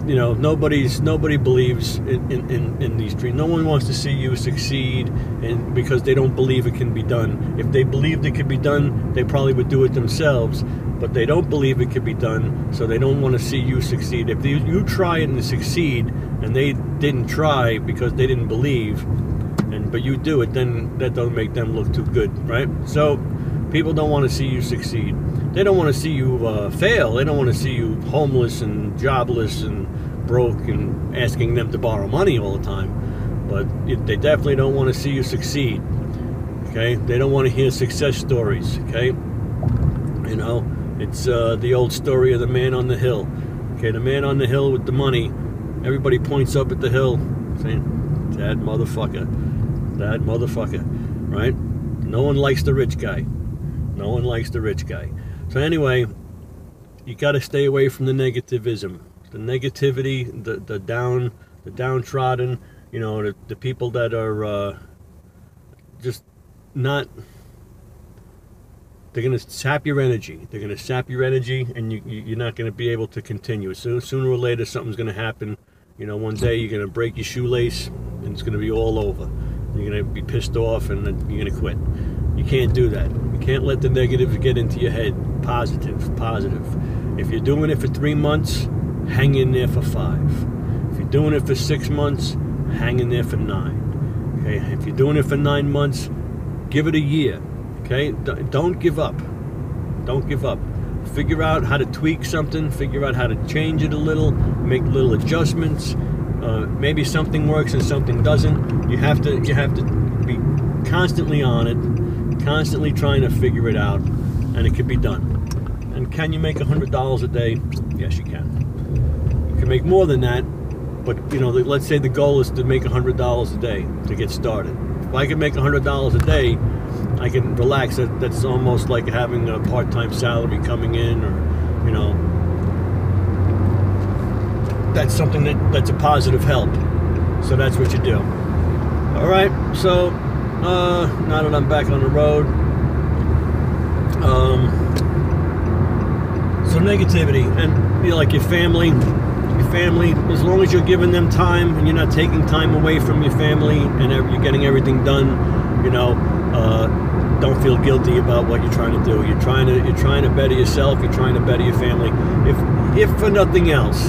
You know, nobody's nobody believes in, in, in, in these dreams. No one wants to see you succeed, and because they don't believe it can be done. If they believed it could be done, they probably would do it themselves. But they don't believe it could be done, so they don't want to see you succeed. If they, you try and succeed, and they didn't try because they didn't believe, and but you do it, then that doesn't make them look too good, right? So people don't want to see you succeed. They don't want to see you uh, fail. They don't want to see you homeless and jobless and broke and asking them to borrow money all the time. But it, they definitely don't want to see you succeed. Okay? They don't want to hear success stories. Okay? You know, it's uh, the old story of the man on the hill. Okay, the man on the hill with the money. Everybody points up at the hill saying, that motherfucker. That motherfucker. Right? No one likes the rich guy. No one likes the rich guy. So anyway, you got to stay away from the negativism, the negativity, the the down, the downtrodden. You know, the, the people that are uh, just not. They're gonna sap your energy. They're gonna sap your energy, and you, you you're not gonna be able to continue. So sooner or later, something's gonna happen. You know, one day you're gonna break your shoelace, and it's gonna be all over. You're gonna be pissed off, and then you're gonna quit. You can't do that. You can't let the negatives get into your head. Positive, positive. If you're doing it for three months, hang in there for five. If you're doing it for six months, hang in there for nine. Okay. If you're doing it for nine months, give it a year. Okay. D- don't give up. Don't give up. Figure out how to tweak something. Figure out how to change it a little. Make little adjustments. Uh, maybe something works and something doesn't. You have to. You have to be constantly on it. Constantly trying to figure it out, and it can be done. And can you make a hundred dollars a day? Yes, you can. You can make more than that, but you know, let's say the goal is to make a hundred dollars a day to get started. If I could make a hundred dollars a day, I can relax. That, that's almost like having a part-time salary coming in, or, you know, that's something that, that's a positive help. So that's what you do. All right, so uh, now that I'm back on the road, um, so negativity, and you know, like your family, your family, as long as you're giving them time and you're not taking time away from your family and you're getting everything done, you know, uh, don't feel guilty about what you're trying to do. You're trying to, you're trying to better yourself. You're trying to better your family. If, if for nothing else.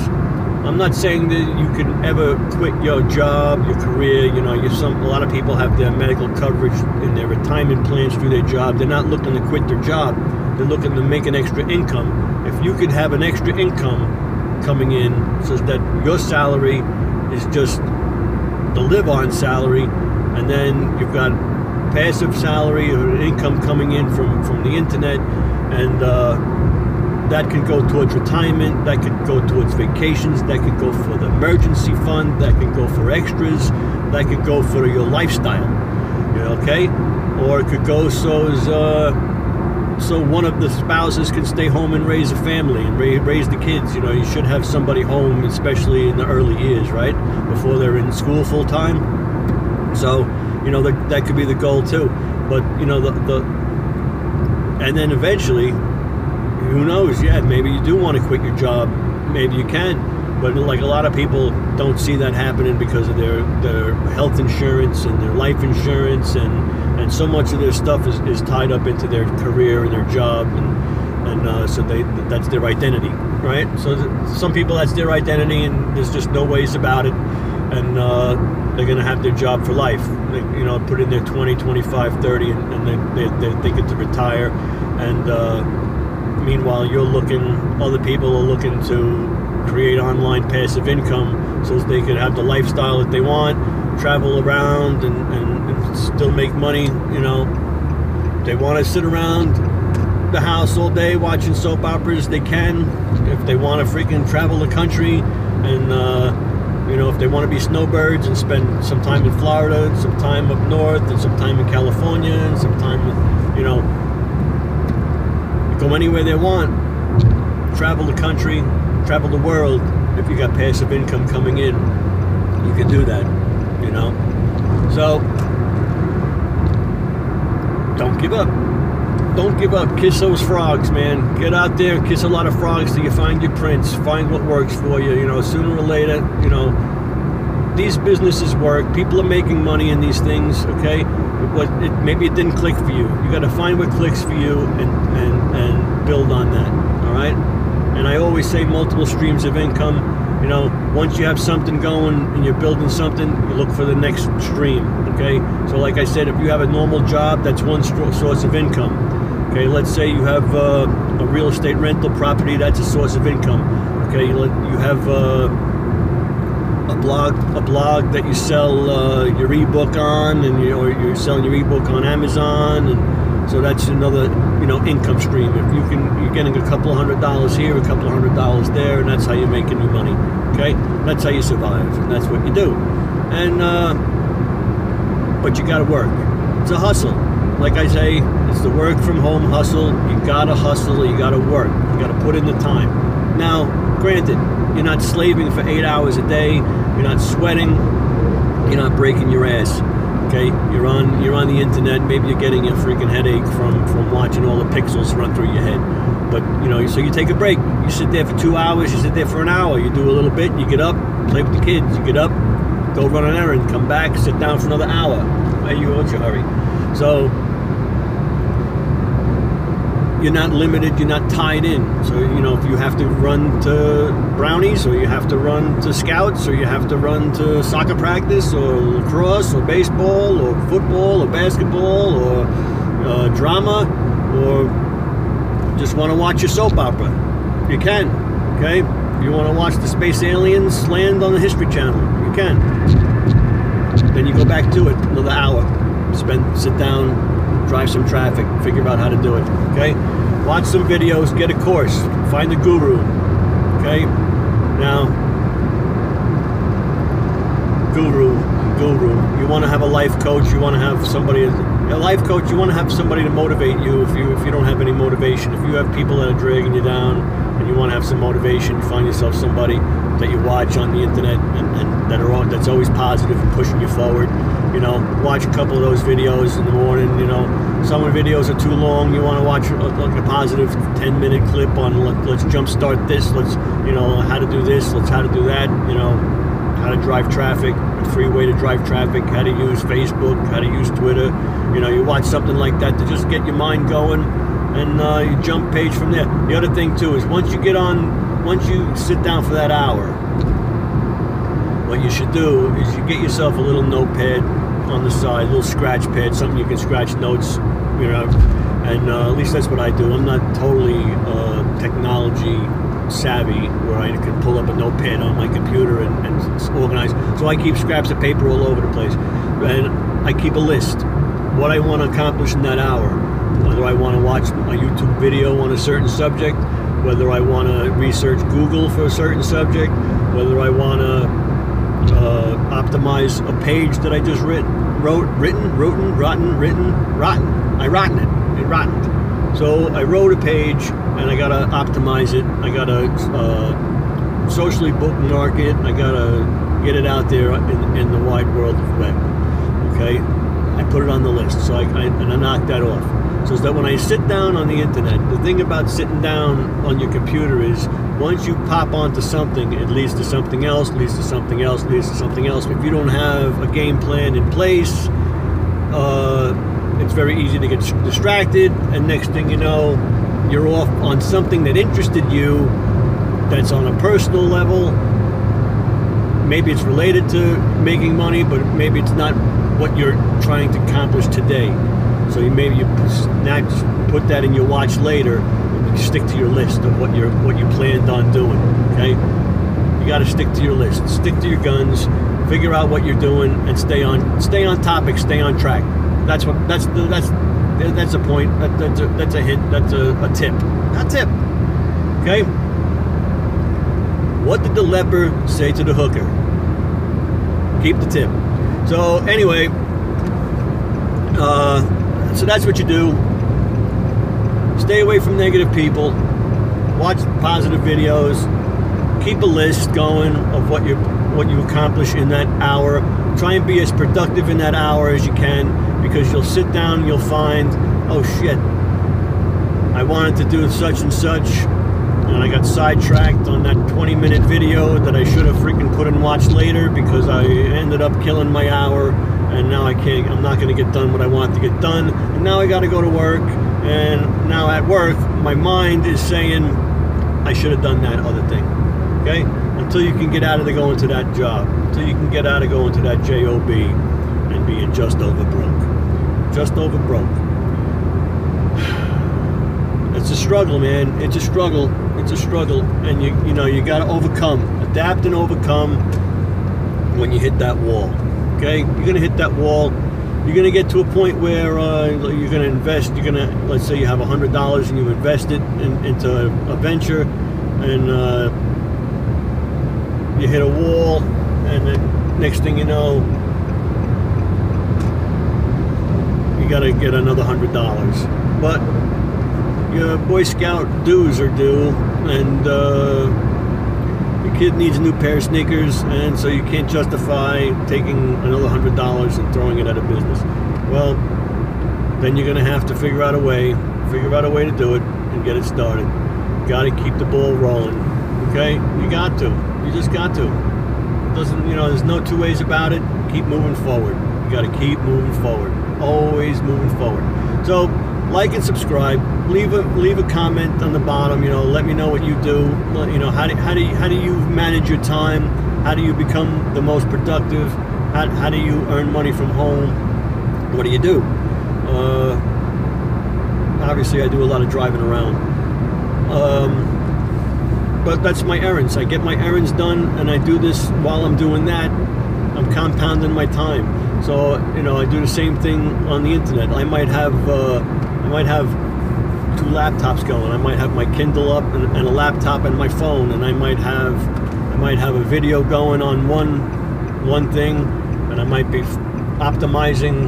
I'm not saying that you can ever quit your job, your career. You know, you some a lot of people have their medical coverage and their retirement plans through their job. They're not looking to quit their job. They're looking to make an extra income. If you could have an extra income coming in, so that your salary is just the live-on salary, and then you've got passive salary or income coming in from from the internet, and uh, that could go towards retirement, that could go towards vacations, that could go for the emergency fund, that could go for extras, that could go for your lifestyle, you know, okay? Or it could go so as, uh, so one of the spouses can stay home and raise a family and ra raise the kids. You know, you should have somebody home, especially in the early years, right? Before they're in school full time. So, you know, that, that could be the goal too. But, you know, the, the and then eventually, who knows? Yeah, maybe you do want to quit your job. Maybe you can, but like a lot of people don't see that happening because of their their health insurance and their life insurance, and and so much of their stuff is, is tied up into their career and their job, and and uh, so they that's their identity, right? So th some people, that's their identity, and there's just no ways about it, and uh, they're gonna have their job for life. They, you know, put in their twenty, twenty-five, thirty, and, and they, they they they get to retire, and. Uh, Meanwhile, you're looking, other people are looking to create online passive income so they could have the lifestyle that they want, travel around and, and, and still make money, you know. They want to sit around the house all day watching soap operas, they can. If they want to freaking travel the country and, uh, you know, if they want to be snowbirds and spend some time in Florida, and some time up north, and some time in California, and some time, you know, go anywhere they want, travel the country, travel the world. If you got passive income coming in, you can do that, you know. So don't give up. Don't give up. Kiss those frogs, man. Get out there and kiss a lot of frogs till you find your prince. Find what works for you, you know, sooner or later, you know. These businesses work. People are making money in these things, okay? What it, maybe it didn't click for you. You got to find what clicks for you and, and, and build on that, all right? And I always say multiple streams of income. You know, once you have something going and you're building something, you look for the next stream, okay? So like I said, if you have a normal job, that's one source of income, okay? Let's say you have uh, a real estate rental property, that's a source of income, okay? You, let, you have... Uh, A blog, a blog that you sell uh, your ebook on, and you know, you're selling your ebook on Amazon, and so that's another, you know, income stream. If you can, you're getting a couple hundred dollars here, a couple hundred dollars there, and that's how you're making your money. Okay, that's how you survive, and that's what you do. And uh, but you got to work. It's a hustle. Like I say, it's the work from home hustle. You got to hustle. You got to work. You got to put in the time. Now. Granted, you're not slaving for eight hours a day, you're not sweating, you're not breaking your ass, okay? You're on you're on the internet, maybe you're getting a freaking headache from, from watching all the pixels run through your head. But, you know, so you take a break. You sit there for two hours, you sit there for an hour, you do a little bit, you get up, play with the kids, you get up, go run an errand, come back, sit down for another hour. Hey, you what's your hurry? So... you're not limited, you're not tied in. So, you know, if you have to run to brownies, or you have to run to scouts, or you have to run to soccer practice, or lacrosse, or baseball, or football, or basketball, or uh, drama, or just want to watch your soap opera, you can, okay? If you want to watch the space aliens land on the History Channel, you can. Then you go back to it another hour. Spend, sit down, drive some traffic, figure out how to do it, okay? Watch some videos, get a course, find a guru, okay? Now, guru, guru. You want to have a life coach. You want to have somebody, a life coach, you want to have somebody to motivate you if you if you don't have any motivation. If you have people that are dragging you down and you want to have some motivation, find yourself somebody that you watch on the internet and, and that are all, that's always positive and pushing you forward. You know, watch a couple of those videos in the morning. You know, some of the videos are too long. You want to watch like a positive ten minute clip on let, let's jumpstart this. Let's, you know, how to do this. Let's how to do that. You know, how to drive traffic, a free way to drive traffic, how to use Facebook, how to use Twitter. You know, you watch something like that to just get your mind going, and uh, you jump page from there. The other thing too is once you get on, once you sit down for that hour, what you should do is you get yourself a little notepad on the side, a little scratch pad, something you can scratch notes, you know, and uh, at least that's what I do. I'm not totally uh, technology savvy where I can pull up a notepad on my computer and, and organize. So I keep scraps of paper all over the place, and I keep a list what I want to accomplish in that hour, whether I want to watch a YouTube video on a certain subject, whether I want to research Google for a certain subject, whether I want to uh, optimize a page that I just writ, wrote, written, written, rotten, written, rotten. I rotten it. It rotten. So I wrote a page, and I gotta optimize it. I gotta uh, socially bookmark it. I gotta get it out there in, in the wide world of web. Okay, I put it on the list, so I, I and I knock that off. So is that when I sit down on the internet, the thing about sitting down on your computer is once you pop onto something, it leads to something else, leads to something else, leads to something else. If you don't have a game plan in place, uh, it's very easy to get distracted, and next thing you know, you're off on something that interested you, that's on a personal level. Maybe it's related to making money, but maybe it's not what you're trying to accomplish today. So you, maybe you snap, put that in your watch later, and you stick to your list of what you're what you planned on doing. Okay, you got to stick to your list, stick to your guns, figure out what you're doing, and stay on stay on topic, stay on track. That's what that's that's. That's a point. That, that's, a, that's a hit. That's a, a tip. Not tip. Okay? What did the leper say to the hooker? Keep the tip. So, anyway, uh, so that's what you do. Stay away from negative people. Watch positive videos. Keep a list going of what you what you accomplish in that hour. Try and be as productive in that hour as you can, because you'll sit down and you'll find, oh shit, I wanted to do such and such, and I got sidetracked on that twenty minute video that I should have freaking put and watched later, because I ended up killing my hour, and now I can't, I'm not going to get done what I want to get done, and now I got to go to work, and now at work, my mind is saying, I should have done that other thing. Okay? Until you can get out of the going to that job, until you can get out of going to that job and being just over broke. Just over broke. It's a struggle, man. It's a struggle. It's a struggle, and you you know you got to overcome, adapt, and overcome when you hit that wall. Okay, you're gonna hit that wall. You're gonna get to a point where uh, you're gonna invest. You're gonna let's say you have a hundred dollars and you invest it in, into a venture, and uh, you hit a wall, and then next thing you know, you gotta get another hundred dollars. But your Boy Scout dues are due, and uh, your kid needs a new pair of sneakers, and so you can't justify taking another hundred dollars and throwing it at a business. Well, then you're gonna have to figure out a way, figure out a way to do it and get it started. You gotta keep the ball rolling. Okay, you got to. You just got to. It doesn't, you know, there's no two ways about it. Keep moving forward. You got to keep moving forward. Always moving forward. So, like and subscribe. Leave a leave a comment on the bottom. You know, let me know what you do. You know, how do how do you, how do you manage your time? How do you become the most productive? How how do you earn money from home? What do you do? Uh, obviously, I do a lot of driving around. Um, But that's my errands. I get my errands done, and I do this while I'm doing that. I'm compounding my time. So, you know, I do the same thing on the internet. I might have uh, I might have two laptops going. I might have my Kindle up and, and a laptop and my phone, and I might have I might have a video going on one one thing, and and I might be optimizing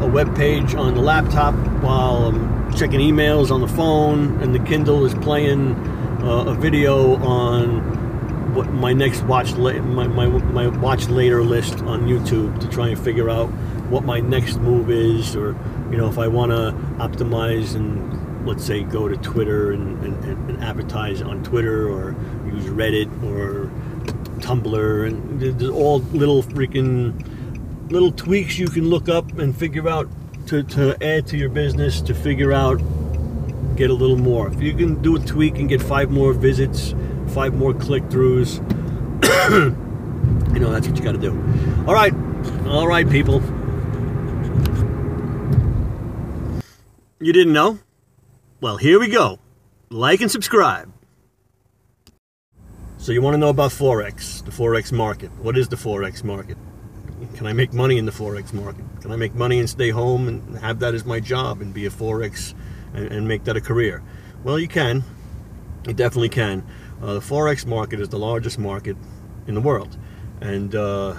a, a web page on the laptop while I'm checking emails on the phone, and the Kindle is playing uh, a video on what my next watch la my, my, my watch later list on YouTube to try and figure out what my next move is, or you know, if I want to optimize and let's say go to Twitter and, and, and advertise on Twitter, or use Reddit or Tumblr, and there's all little freaking little tweaks you can look up and figure out to, to add to your business to figure out, get a little more. If you can do a tweak and get five more visits, five more click-throughs, you know, that's what you gotta do. All right, all right, people. You didn't know? Well, here we go. Like and subscribe. So you want to know about Forex, the Forex market. What is the Forex market? Can I make money in the Forex market? Can I make money and stay home and have that as my job and be a Forex and, and make that a career? Well, you can. You definitely can. Uh, the Forex market is the largest market in the world. And uh,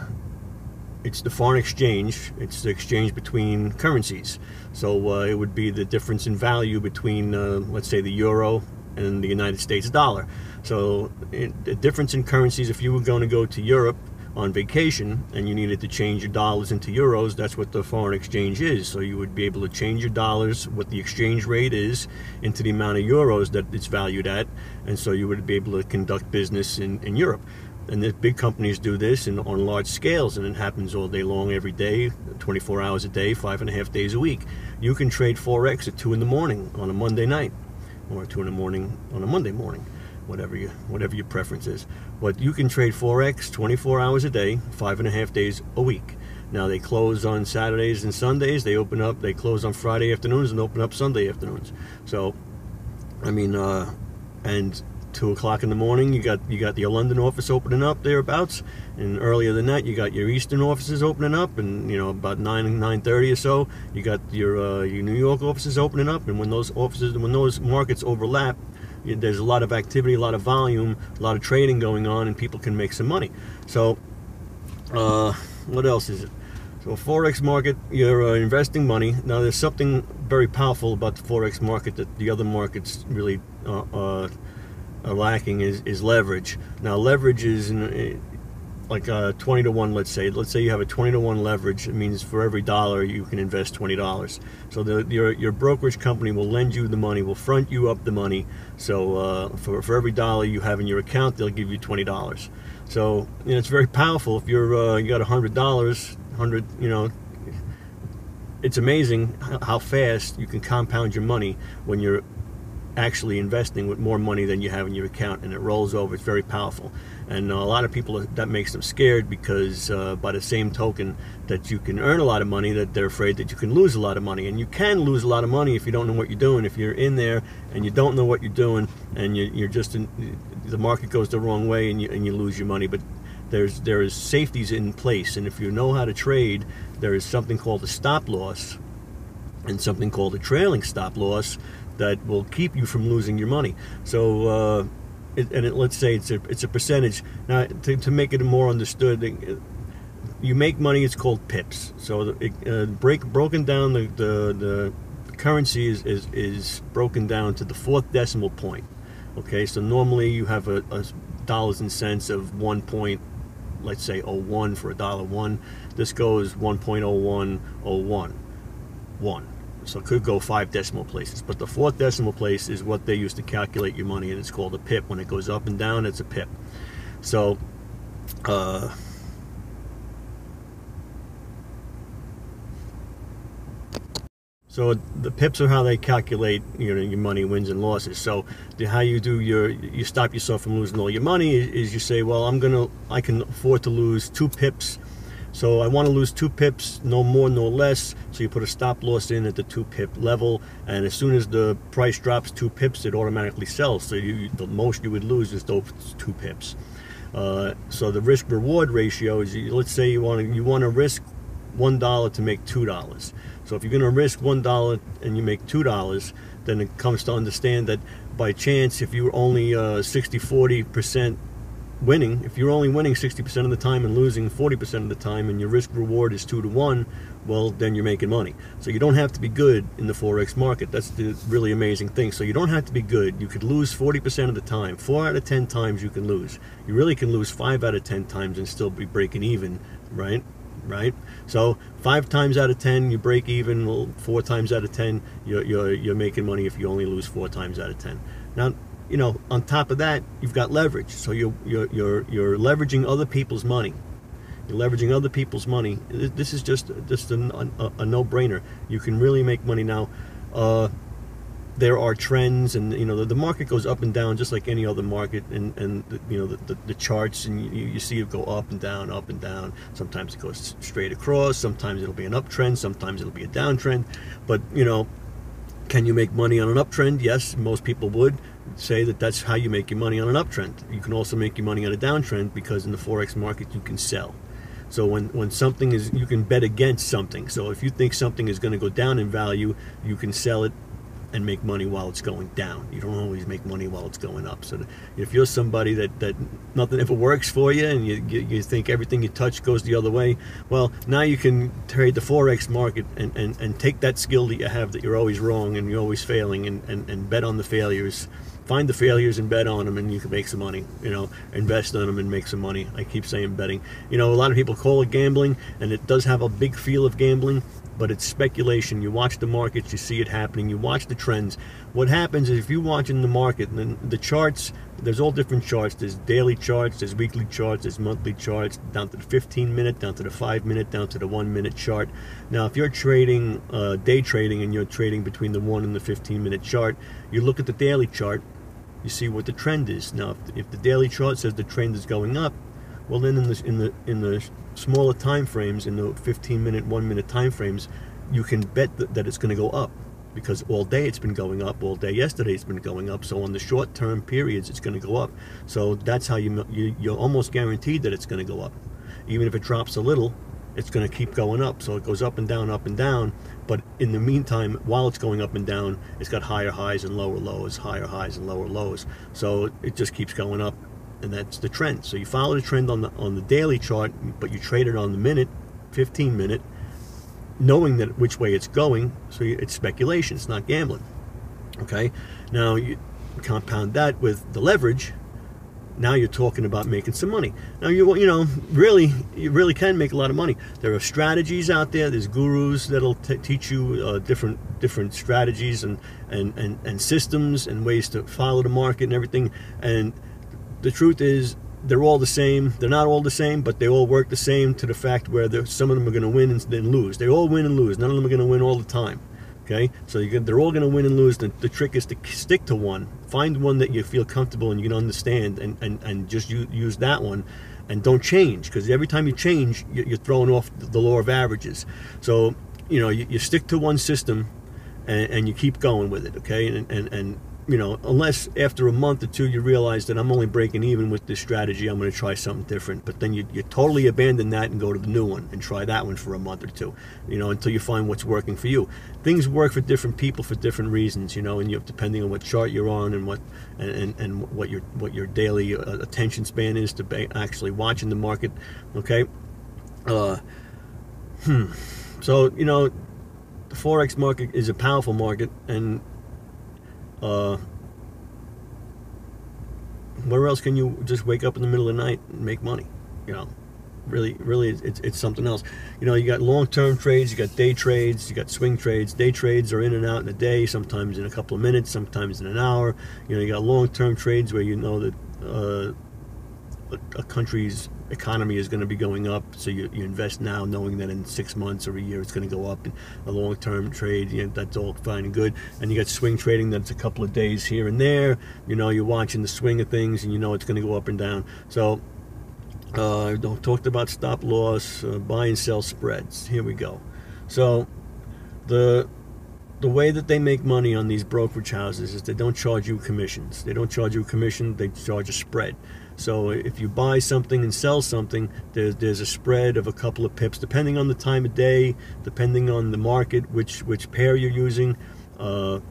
it's the foreign exchange. It's the exchange between currencies. So uh, it would be the difference in value between, uh, let's say, the euro and the United States dollar. So it, the difference in currencies, if you were going to go to Europe on vacation and you needed to change your dollars into euros, that's what the foreign exchange is. So you would be able to change your dollars, what the exchange rate is, into the amount of euros that it's valued at. And so you would be able to conduct business in, in Europe. And the big companies do this in, on large scales, and it happens all day long, every day, twenty-four hours a day, five and a half days a week. You can trade Forex at two in the morning on a Monday night, or two in the morning on a Monday morning, whatever you, whatever your preference is. But you can trade Forex twenty-four hours a day, five and a half days a week. Now they close on Saturdays and Sundays. They open up. They close on Friday afternoons and open up Sunday afternoons. So, I mean, uh, and two o'clock in the morning, you got you got your London office opening up thereabouts, and earlier than that, you got your Eastern offices opening up, and you know about nine nine thirty or so, you got your uh, your New York offices opening up, and when those offices, when those markets overlap, there's a lot of activity, a lot of volume, a lot of trading going on, and people can make some money. So, uh, what else is it? So, Forex market, you're uh, investing money. Now, there's something very powerful about the Forex market that the other markets really uh, uh, are lacking is, is leverage. Now, leverage is in, like uh, twenty to one, let's say. Let's say you have a twenty to one leverage. It means for every dollar, you can invest twenty dollars. So the, your, your brokerage company will lend you the money, will front you up the money. So uh, for, for every dollar you have in your account, they'll give you twenty dollars. So you know, it's very powerful. If you're, uh, you got one hundred dollars, one hundred, you know, it's amazing how fast you can compound your money when you're actually investing with more money than you have in your account, and it rolls over. It's very powerful, and a lot of people, that makes them scared, because uh, by the same token that you can earn a lot of money, that they're afraid that you can lose a lot of money. And you can lose a lot of money if you don't know what you're doing. If you're in there and you don't know what you're doing, and you, you're just in, the market goes the wrong way, and you, and you lose your money. But there's there is safeties in place, and if you know how to trade, there is something called a stop loss and something called a trailing stop loss that will keep you from losing your money. So, uh, it, and it, let's say it's a, it's a percentage. Now, to, to make it more understood, you make money, it's called pips. So, it, uh, break, broken down, the, the, the currency is, is, is broken down to the fourth decimal point. Okay, so normally you have a, a dollars and cents of one point, let's say oh one for a dollar one. This goes one point oh one oh one one. So it could go five decimal places. But the fourth decimal place is what they use to calculate your money, and it's called a pip. When it goes up and down, it's a pip. So, uh, so the pips are how they calculate, you know, your money, wins and losses. So the, how you do your, you stop yourself from losing all your money is, is you say, well, I'm gonna, I can afford to lose two pips. So I want to lose two pips, no more, no less. So you put a stop loss in at the two pip level, and as soon as the price drops two pips, it automatically sells. So you, the most you would lose is those two pips. Uh, so the risk reward ratio is, you, let's say you want to you want to risk one dollar to make two dollars. So if you're going to risk one dollar and you make two dollars, then it comes to understand that by chance, if you were only uh, sixty forty percent winning, if you're only winning sixty percent of the time and losing forty percent of the time and your risk reward is two to one, well, then you're making money. So you don't have to be good in the Forex market. That's the really amazing thing. So you don't have to be good. You could lose forty percent of the time. four out of ten times you can lose. You really can lose five out of ten times and still be breaking even, right? Right? So five times out of ten, you break even. Well, four times out of ten, you're, you're, you're making money if you only lose four times out of ten. Now, you know, on top of that, you've got leverage. So you're, you're, you're, you're leveraging other people's money. You're leveraging other people's money. This is just, just a, a, a no-brainer. You can really make money now. Uh, there are trends, and, you know, the, the market goes up and down just like any other market, and, and the, you know, the, the, the charts, and you, you see it go up and down, up and down. Sometimes it goes straight across. Sometimes it'll be an uptrend. Sometimes it'll be a downtrend. But, you know, can you make money on an uptrend? Yes, most people would say that that's how you make your money on an uptrend. You can also make your money on a downtrend, because in the Forex market you can sell. So when, when something is, you can bet against something. So if you think something is going to go down in value, you can sell it and make money while it's going down. You don't always make money while it's going up. So if you're somebody that, that nothing ever works for you, and you, you, you think everything you touch goes the other way, well, now you can trade the Forex market and, and, and take that skill that you have, that you're always wrong and you're always failing, and, and, and bet on the failures. Find the failures and bet on them, and you can make some money. You know, invest in them and make some money. I keep saying betting. You know, a lot of people call it gambling, and it does have a big feel of gambling, but it's speculation. You watch the markets, you see it happening, you watch the trends. What happens is, if you watch in the market, then the charts, there's all different charts. There's daily charts, there's weekly charts, there's monthly charts, down to the fifteen minute, down to the five minute, down to the one minute chart. Now, if you're trading, uh, day trading, and you're trading between the one and the fifteen minute chart, you look at the daily chart, you see what the trend is. Now, if the, if the daily chart says the trend is going up, well, then in the, in the, in the smaller time frames, in the fifteen minute, one minute time frames, you can bet that, that it's going to go up, because all day it's been going up, all day yesterday it's been going up. So on the short term periods, it's going to go up. So that's how you, you, you're almost guaranteed that it's going to go up. Even if it drops a little, it's going to keep going up. So it goes up and down, up and down. But in the meantime, while it's going up and down, it's got higher highs and lower lows, higher highs and lower lows. So it just keeps going up. And that's the trend. So you follow the trend on the on the daily chart, but you trade it on the minute, fifteen minute, knowing that which way it's going. So you, it's speculation. It's not gambling. Okay. Now you compound that with the leverage. Now you're talking about making some money. Now you you know really you really can make a lot of money. There are strategies out there. There's gurus that'll t teach you uh, different different strategies and and and and systems and ways to follow the market and everything. And the truth is, they're all the same. They're not all the same, but they all work the same, to the fact where some of them are going to win and then lose. They all win and lose. None of them are going to win all the time. Okay, so you can, they're all going to win and lose. The, the trick is to stick to one. Find one that you feel comfortable and you can understand, and, and, and just use, use that one. And don't change, because every time you change, you're throwing off the law of averages. So, you know, you, you stick to one system and, and you keep going with it, okay? And, and, and you know, unless after a month or two you realize that I'm only breaking even with this strategy, I'm going to try something different. But then you, you totally abandon that and go to the new one and try that one for a month or two, you know, until you find what's working for you. Things work for different people for different reasons, you know, and you depending on what chart you're on and what and, and, and what your what your daily attention span is to be actually watching the market. Okay, uh, hmm. So you know, the Forex market is a powerful market. And Uh, where else can you just wake up in the middle of the night and make money? You know, really, really, it's, it's something else. You know, you got long-term trades, you got day trades, you got swing trades. Day trades are in and out in a day, sometimes in a couple of minutes, sometimes in an hour. You know, you got long-term trades where you know that uh, a, a country's economy is going to be going up, so you, you invest now knowing that in six months or a year it's going to go up. And a long-term trade, you know, that's all fine and good. And you got swing trading, that's a couple of days here and there. You know, you're watching the swing of things and you know it's going to go up and down. So uh, I talked about stop loss, uh, buy and sell spreads. Here we go. So the The way that they make money on these brokerage houses is they don't charge you commissions. They don't charge you a commission, they charge a spread. So if you buy something and sell something, there's, there's a spread of a couple of pips, depending on the time of day, depending on the market, which, which pair you're using. Uh,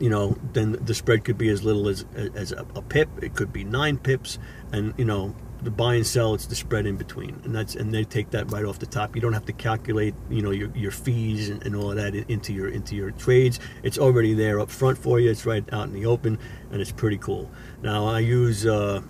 you know, then the spread could be as little as as a, a pip. It could be nine pips, and you know, the buy and sell, it's the spread in between, and that's and they take that right off the top. You don't have to calculate, you know, your, your fees and, and all of that into your into your trades. It's already there up front for you. It's right out in the open, and it's pretty cool. Now I use uh,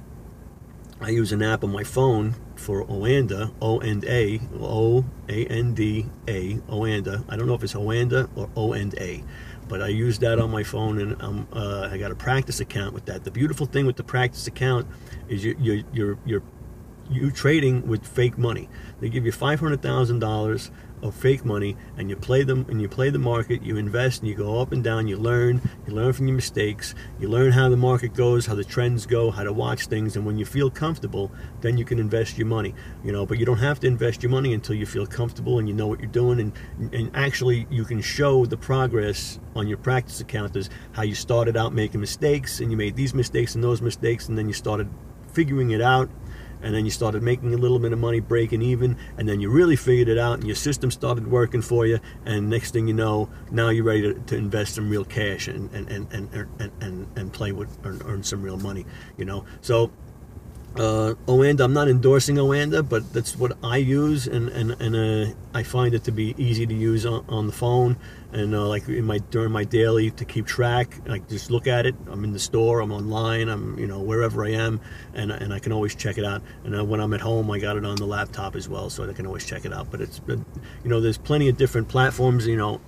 I use an app on my phone for Oanda, O and A, O A N D A, Oanda. I don't know if it's Oanda or O and A, but I use that on my phone, and I'm, uh, I got a practice account with that. The beautiful thing with the practice account is you, you're, you're, you're, you're trading with fake money. They give you five hundred thousand dollars of fake money, and you play them, and you play the market, you invest, and you go up and down, you learn, you learn from your mistakes, you learn how the market goes, how the trends go, how to watch things, and when you feel comfortable, then you can invest your money, you know, but you don't have to invest your money until you feel comfortable and you know what you're doing, and, and actually you can show the progress on your practice account as how you started out making mistakes, and you made these mistakes and those mistakes, and then you started figuring it out, and then you started making a little bit of money, breaking even, and then you really figured it out, and your system started working for you, and next thing you know, now you're ready to, to invest some real cash and and and and and, and, and play with earn, earn some real money, you know. So uh, Oanda, I'm not endorsing Oanda, but that's what I use, and and and uh, I find it to be easy to use on, on the phone, and uh, like in my during my daily to keep track. Like just look at it. I'm in the store. I'm online. I'm you know wherever I am, and and I can always check it out. And I, when I'm at home, I got it on the laptop as well, so I can always check it out. But it's been, you know there's plenty of different platforms. You know,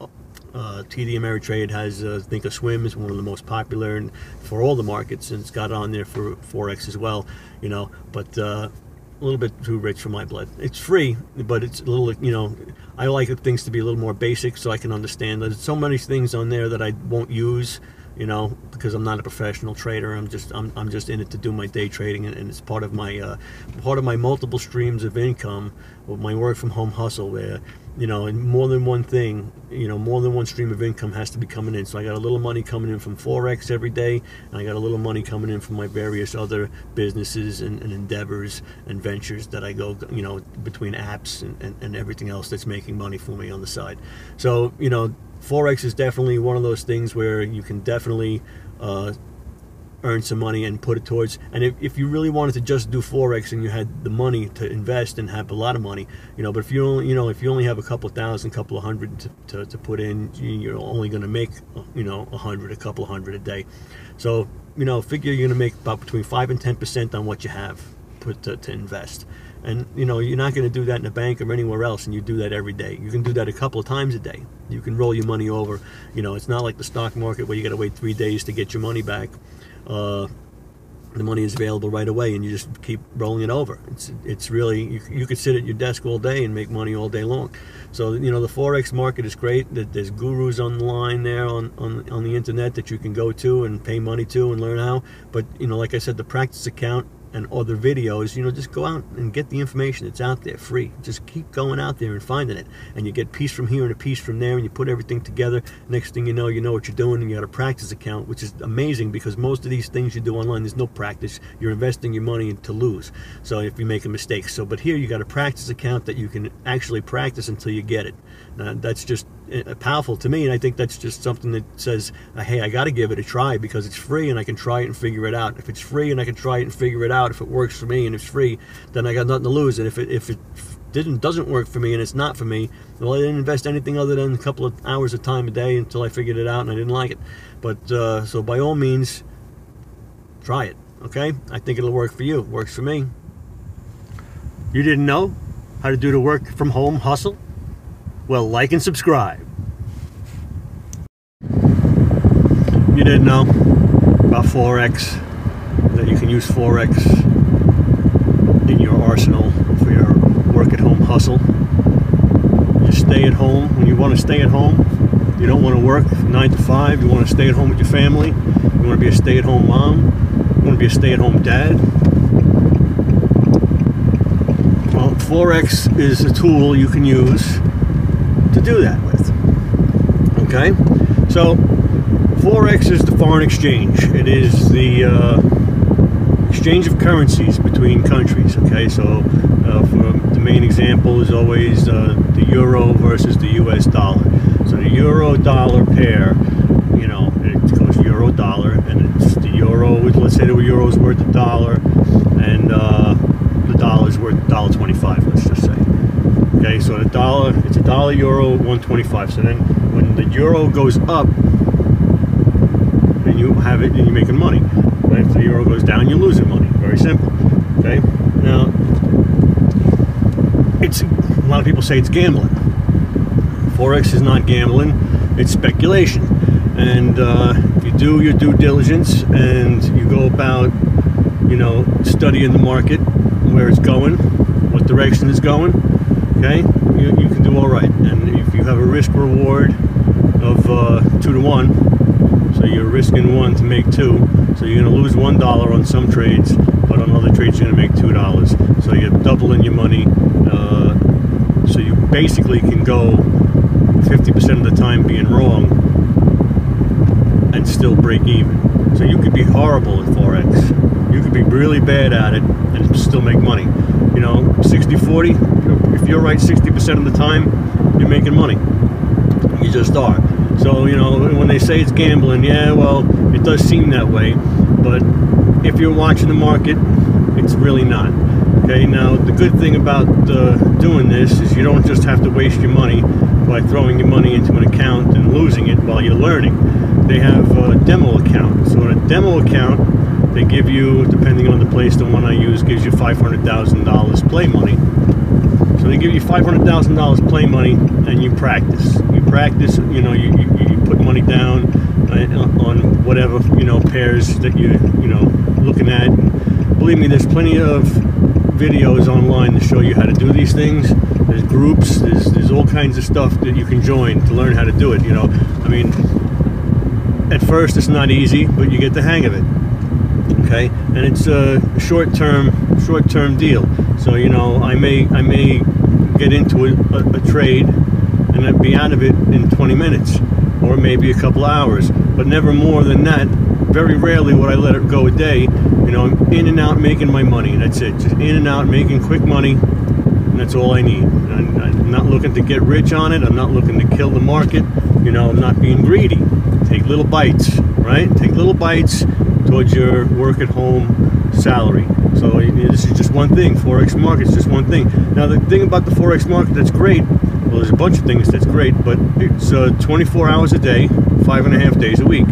uh, T D Ameritrade has uh, Thinkorswim is one of the most popular and for all the markets, and it's got it on there for Forex as well. You know, but. Uh, A little bit too rich for my blood. It's free, but it's a little, you know, I like things to be a little more basic so I can understand. There's so many things on there that I won't use, you know, because I'm not a professional trader. I'm just, I'm, I'm just in it to do my day trading, and, and it's part of my, uh, part of my multiple streams of income with my work from home hustle where, you know, and more than one thing, you know, more than one stream of income has to be coming in. So I got a little money coming in from Forex every day, and I got a little money coming in from my various other businesses and, and endeavors and ventures that I go, you know, between apps and, and, and everything else that's making money for me on the side. So, you know, Forex is definitely one of those things where you can definitely uh, earn some money and put it towards, and if, if you really wanted to just do Forex and you had the money to invest and have a lot of money, you know, but if you only, you know, if you only have a couple of thousand, couple of hundred to, to, to put in, you're only going to make, you know, a hundred, a couple of hundred a day. So, you know, figure you're going to make about between five and ten percent on what you have put to, to invest. And, you know, you're not going to do that in a bank or anywhere else, and you do that every day. You can do that a couple of times a day. You can roll your money over. You know, it's not like the stock market where you got to wait three days to get your money back. Uh, the money is available right away, and you just keep rolling it over. It's, it's really, you, you could sit at your desk all day and make money all day long. So, you know, the Forex market is great. There's gurus online there on, on, on the internet that you can go to and pay money to and learn how. But, you know, like I said, the practice account and other videos, you know, just go out and get the information that's out there free. Just keep going out there and finding it. And you get piece from here and a piece from there, and you put everything together. Next thing you know, you know what you're doing, and you got a practice account, which is amazing because most of these things you do online, there's no practice. You're investing your money to lose. So if you make a mistake. So, but here you got a practice account that you can actually practice until you get it. Now, that's just powerful to me, and I think that's just something that says, hey, I got to give it a try because it's free and I can try it and figure it out. If it's free and I can try it and figure it out, if it works for me and it's free, then I got nothing to lose. And if it, if it didn't doesn't work for me and it's not for me, well, I didn't invest anything other than a couple of hours of time a day until I figured it out and I didn't like it. But uh, so by all means, try it, okay? I think it'll work for you. It works for me. You didn't know how to do the work from home hustle? Well, like and subscribe. You didn't know about Forex, that you can use Forex in your arsenal for your work at home hustle. You stay at home when you want to stay at home. You don't want to work nine to five. You want to stay at home with your family. You want to be a stay-at-home mom. You want to be a stay-at-home dad. Well, Forex is a tool you can use to do that with. Okay, so Forex is the foreign exchange. It is the uh, exchange of currencies between countries. Okay, so uh, for the main example is always uh, the euro versus the U S dollar. So the euro dollar pair, you know, it goes say the euro's worth a dollar and uh, the dollar's worth a dollar twenty-five, let's just say. Okay, so the dollar, it's a dollar euro, one twenty-five. So then when the euro goes up, then you have it and you're making money. But if the euro goes down, you're losing money. Very simple. Okay, now it's a lot of people say it's gambling. Forex is not gambling, it's speculation. And uh, if you do your due diligence and you go about, you know, studying the market, where it's going, what direction it's going, okay, you, you can do all right. And if you have a risk reward of uh, two to one, so you're risking one to make two, so you're going to lose one dollar on some trades, but on other trades you're going to make two dollars. So you're doubling your money. Uh, so you basically can go fifty percent of the time being wrong and still break even. So you could be horrible at Forex. You could be really bad at it and still make money. You know, sixty forty, if you're right sixty percent of the time, you're making money. You just are. So, you know, when they say it's gambling, yeah, well, it does seem that way. But if you're watching the market, it's really not. Okay, now the good thing about uh, doing this is you don't just have to waste your money by throwing your money into an account and losing it while you're learning. They have a demo account. So in a demo account, they give you, depending on the place, the one I use gives you five hundred thousand dollars play money. So they give you five hundred thousand dollars play money and you practice. You practice, you know, you, you, you put money down on whatever, you know, pairs that you, you know, looking at. Believe me, there's plenty of videos online to show you how to do these things. There's groups, there's, there's all kinds of stuff that you can join to learn how to do it, you know. I mean, at first it's not easy, but you get the hang of it, okay? And it's a short-term, short-term deal. So, you know, I may, I may get into a, a, a trade and I'd be out of it in twenty minutes or maybe a couple hours, but never more than that. Very rarely would I let it go a day. You know, I'm in and out making my money, and that's it. Just in and out making quick money, and that's all I need. I'm, I'm not looking to get rich on it. I'm not looking to kill the market. You know, I'm not being greedy. Take little bites, right? Take little bites towards your work at home salary. So you know, this is just one thing. Forex market's just one thing. Now the thing about the Forex market that's great, well, there's a bunch of things that's great, but it's uh, twenty-four hours a day, five and a half days a week.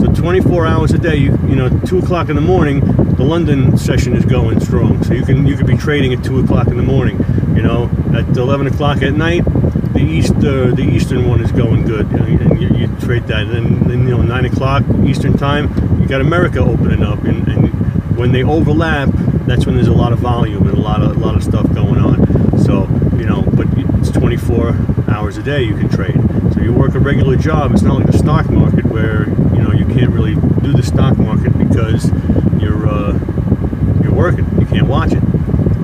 So twenty-four hours a day, you, you know, two o'clock in the morning, the London session is going strong. So you can you could be trading at two o'clock in the morning. You know, at eleven o'clock at night, the east uh, the eastern one is going good. And you, you trade that. And then, then, you know, nine o'clock Eastern time, you got America opening up. And, and when they overlap, that's when there's a lot of volume and a lot of, a lot of stuff going on. So, you know, but it's twenty-four hours a day you can trade. So you work a regular job. It's not like the stock market where, you know, you can't really do the stock market because you're uh, you're working. You can't watch it.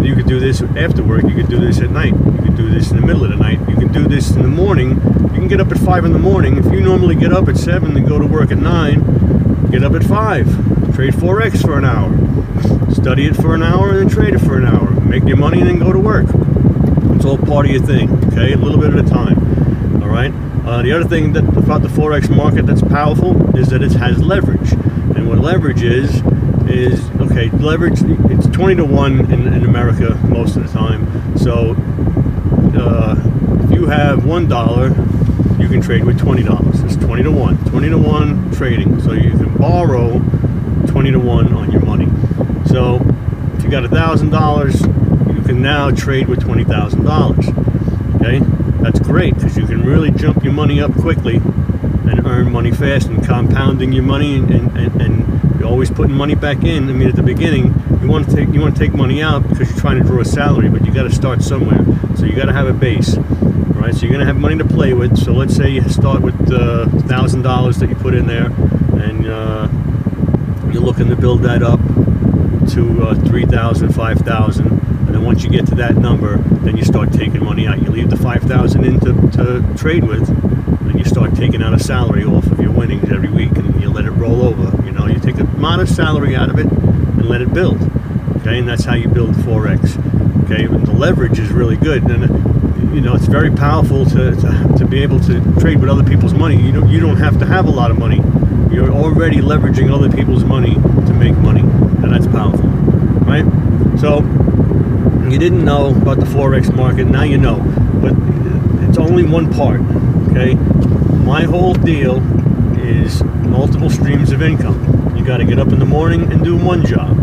You could do this after work. You could do this at night. You could do this in the middle of the night. You can do this in the morning. You can get up at five in the morning. If you normally get up at seven and go to work at nine, get up at five. Trade Forex for an hour. Study it for an hour and then trade it for an hour. Make your money and then go to work. It's all part of your thing. Okay, a little bit at a time. All right. Uh, the other thing that about the Forex market that's powerful is that it has leverage. And what leverage is, is, okay, leverage, it's twenty to one in, in America most of the time. So uh, if you have one dollar, you can trade with twenty dollars. It's twenty to one. twenty to one trading. So you can borrow twenty to one on your money. So if you got a thousand dollars, you can now trade with twenty thousand dollars. Okay? That's great because you can really jump your money up quickly and earn money fast and compounding your money and, and, and, and you're always putting money back in. I mean, at the beginning, you want to take you want to take money out because you're trying to draw a salary, but you got to start somewhere. So you got to have a base, right? So you're going to have money to play with. So let's say you start with uh, a thousand dollars that you put in there, and uh, you're looking to build that up to uh, three thousand dollars, five thousand dollars. And then once you get to that number, then you start taking money out. You leave the five thousand dollars in to, to trade with, and you start taking out a salary off of your winnings every week, and you let it roll over. You know, you take a modest salary out of it and let it build. Okay, and that's how you build Forex. Okay, and the leverage is really good. And, you know, it's very powerful to, to, to be able to trade with other people's money. You don't, you don't have to have a lot of money. You're already leveraging other people's money to make money. that's powerful, right? So you didn't know about the Forex market, now you know, but it's only one part, okay? My whole deal is multiple streams of income. You got to get up in the morning and do one job,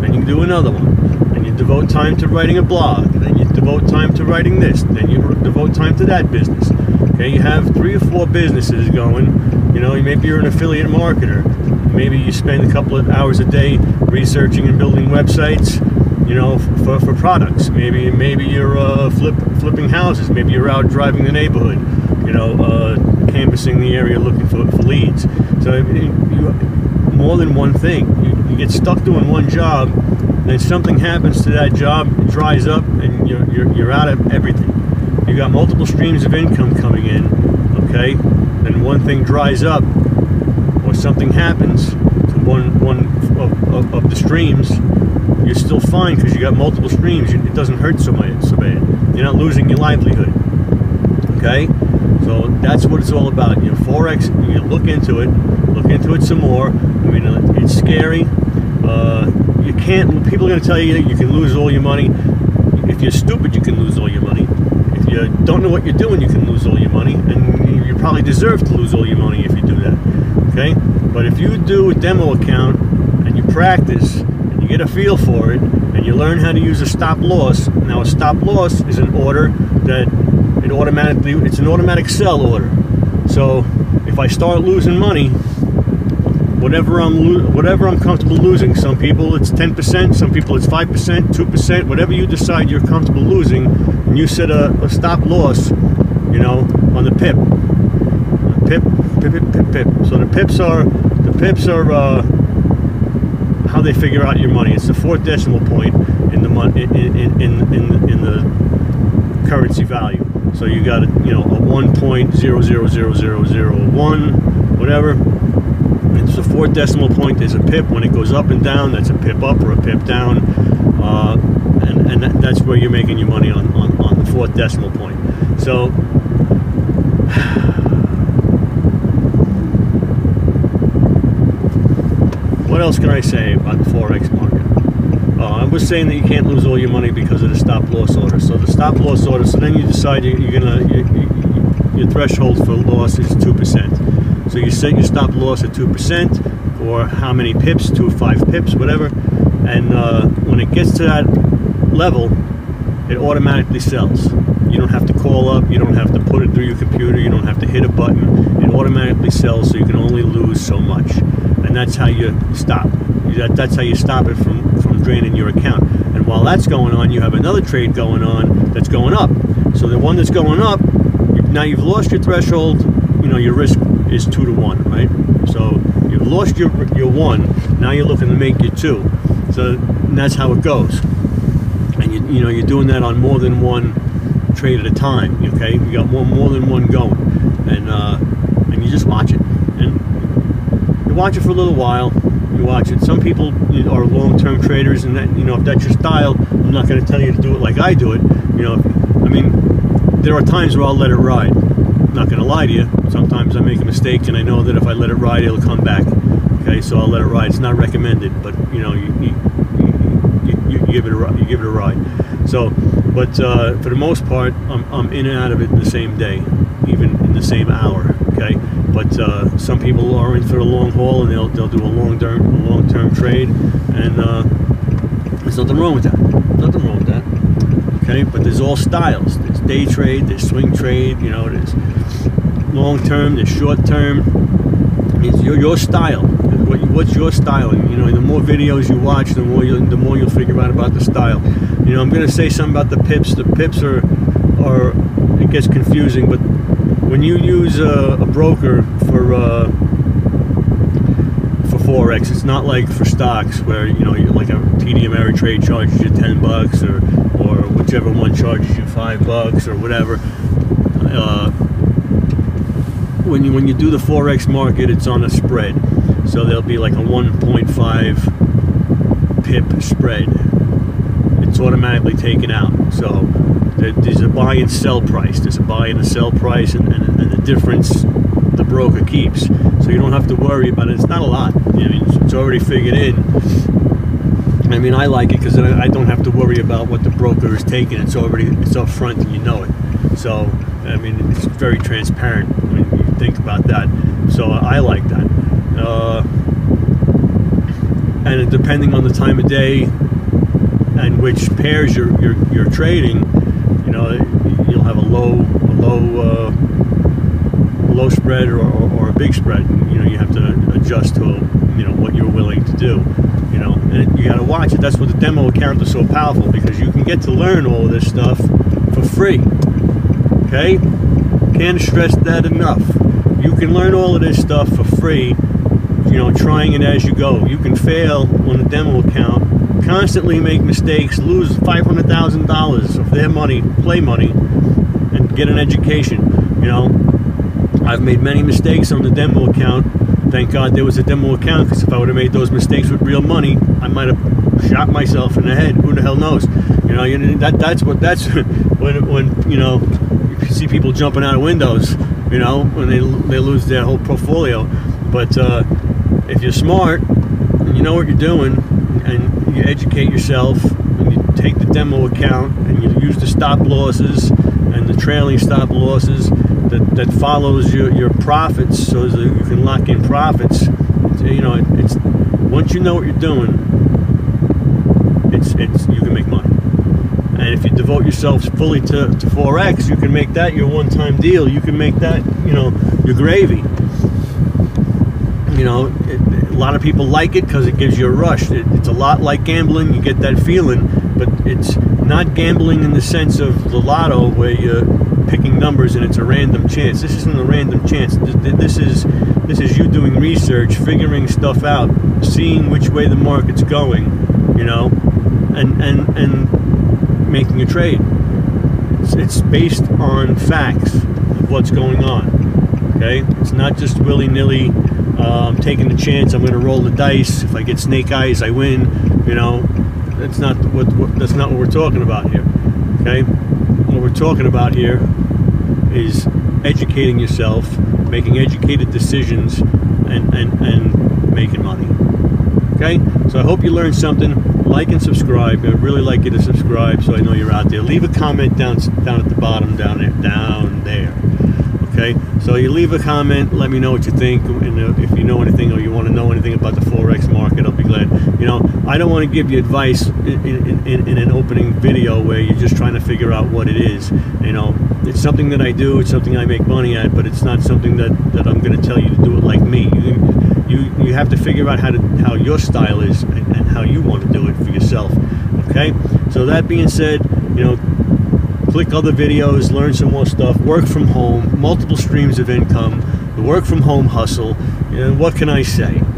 then you do another one, and you devote time to writing a blog, then you devote time to writing this, then you devote time to that business. Okay, you have three or four businesses going, you know, maybe you're an affiliate marketer, maybe you spend a couple of hours a day researching and building websites, you know, for, for products, maybe maybe you're uh, flip, flipping houses, maybe you're out driving the neighborhood, you know, uh, canvassing the area looking for, for leads. So you, you, more than one thing, you, you get stuck doing one job, then something happens to that job, it dries up, and you're, you're, you're out of everything. You got multiple streams of income coming in, okay? Then one thing dries up, or something happens to one one of, of, of the streams. You're still fine because you got multiple streams. It doesn't hurt so much, so bad. You're not losing your livelihood, okay? So that's what it's all about. You know, Forex. You look into it. Look into it some more. I mean, it's scary. Uh, you can't. People are going to tell you that you can lose all your money. If you're stupid, you can lose all your money. You don't know what you're doing, you can lose all your money, and you probably deserve to lose all your money if you do that, okay? But if you do a demo account and you practice and you get a feel for it and you learn how to use a stop loss. Now a stop loss is an order that it automatically, it's an automatic sell order. So if I start losing money, whatever I'm whatever I'm comfortable losing, some people it's ten percent, some people it's five percent, two percent, whatever you decide you're comfortable losing, and you set a, a stop loss, you know, on the pip. Pip, pip, pip, pip, pip. So the pips are, the pips are uh, how they figure out your money. It's the fourth decimal point in the mon in, in, in, in, in the currency value. So you got, you know, a one point zero zero zero zero zero one, whatever. It's the fourth decimal point. There's a pip. When it goes up and down, that's a pip up or a pip down. Uh, and and that, that's where you're making your money on, on, on the fourth decimal point. So what else can I say about the Forex market? Uh, I was saying that you can't lose all your money because of the stop loss order. So the stop loss order, so then you decide you're, you're going to, you, you, your threshold for loss is two percent. So you set your stop loss at two percent, or how many pips, two, five pips, whatever. And uh, when it gets to that level, it automatically sells. You don't have to call up, you don't have to put it through your computer, you don't have to hit a button. It automatically sells, so you can only lose so much. And that's how you stop. That, that's how you stop it from, from draining your account. And while that's going on, you have another trade going on that's going up. So the one that's going up, now you've lost your threshold, you know, your risk is two to one, right? So you've lost your your one. Now you're looking to make your two. So that's how it goes. And you you know you're doing that on more than one trade at a time. Okay, you got more more than one going, and uh, and you just watch it. And you watch it for a little while. You watch it. Some people are long-term traders, and that, you know, if that's your style, I'm not going to tell you to do it like I do it. You know, I mean, there are times where I'll let it ride. I'm not going to lie to you. Sometimes I make a mistake, and I know that if I let it ride, it'll come back. Okay, so I'll let it ride. It's not recommended, but you know, you you, you, you give it a you give it a ride. So, but uh, for the most part, I'm I'm in and out of it in the same day, even in the same hour. Okay, but uh, some people are in for the long haul, and they'll they'll do a long term long term trade, and uh, there's nothing wrong with that. Nothing wrong with that. Okay, but there's all styles. There's day trade. There's swing trade. You know, there's long term, the short term. It's your, your style. What, what's your style? And, you know, the more videos you watch, the more you the more you'll figure out about the style. You know, I'm going to say something about the pips. The pips are, are it gets confusing, but when you use a, a broker for uh, for Forex, it's not like for stocks where, you know, like a T D Ameritrade charges you ten bucks, or or whichever one charges you five bucks or whatever. Uh, When you, when you do the Forex market, it's on a spread. So there'll be like a one point five pip spread. It's automatically taken out. So there, there's a buy and sell price. There's a buy and a sell price, and, and, and the difference the broker keeps. So you don't have to worry about it. It's not a lot. I mean, it's already figured in. I mean, I like it because I don't have to worry about what the broker is taking. It's already, it's up front and you know it. So, I mean, it's very transparent when you think about that. So I like that. Uh, and depending on the time of day and which pairs you're, you're, you're trading, you know, you'll have a low, a low, uh, low spread or, or, or a big spread. You know, you have to adjust to, you know, what you're willing to do. You know, and you got to watch it. That's what the demo account is so powerful, because you can get to learn all of this stuff for free. Okay? Can't stress that enough. You can learn all of this stuff for free, you know, trying it as you go. You can fail on a demo account, constantly make mistakes, lose five hundred thousand dollars of their money, play money, and get an education. You know, I've made many mistakes on the demo account. Thank God there was a demo account, because if I would have made those mistakes with real money, I might have shot myself in the head. Who the hell knows? You know, you, that that's what that's when when you know, you see people jumping out of windows. You know, when they they lose their whole portfolio. But uh, if you're smart and you know what you're doing, and you educate yourself, and you take the demo account, and you use the stop losses and the trailing stop losses. That, that follows your, your profits, so that you can lock in profits. So, you know, it, it's once you know what you're doing, it's it's you can make money. And if you devote yourself fully to, to Forex, you can make that your one-time deal. You can make that, you know, your gravy. You know, it, a lot of people like it because it gives you a rush. It, it's a lot like gambling. You get that feeling, but it's not gambling in the sense of the lotto where you. Picking numbers and it's a random chance. This isn't a random chance. This is this is you doing research, figuring stuff out, seeing which way the market's going, you know, and and and making a trade. It's, it's based on facts of what's going on. Okay, it's not just willy-nilly. Uh, I'm taking the chance. I'm going to roll the dice. If I get snake eyes, I win. You know, that's not what, what that's not what we're talking about here. Okay, what we're talking about here. Is educating yourself, making educated decisions, and, and, and making money. Okay? So I hope you learned something. Like and subscribe. I'd really like you to subscribe so I know you're out there. Leave a comment down down at the bottom, down there. Down there. Okay? So you leave a comment. Let me know what you think. And if you know anything or you want to know anything about the Forex market, I'll be glad. You know, I don't want to give you advice in, in, in, in an opening video where you're just trying to figure out what it is. You know, it's something that I do, it's something I make money at, but it's not something that, that I'm going to tell you to do it like me. You you, you have to figure out how to how your style is and, and how you want to do it for yourself. Okay? So that being said, you know, click other videos, learn some more stuff, work from home, multiple streams of income, the work from home hustle, and what can I say?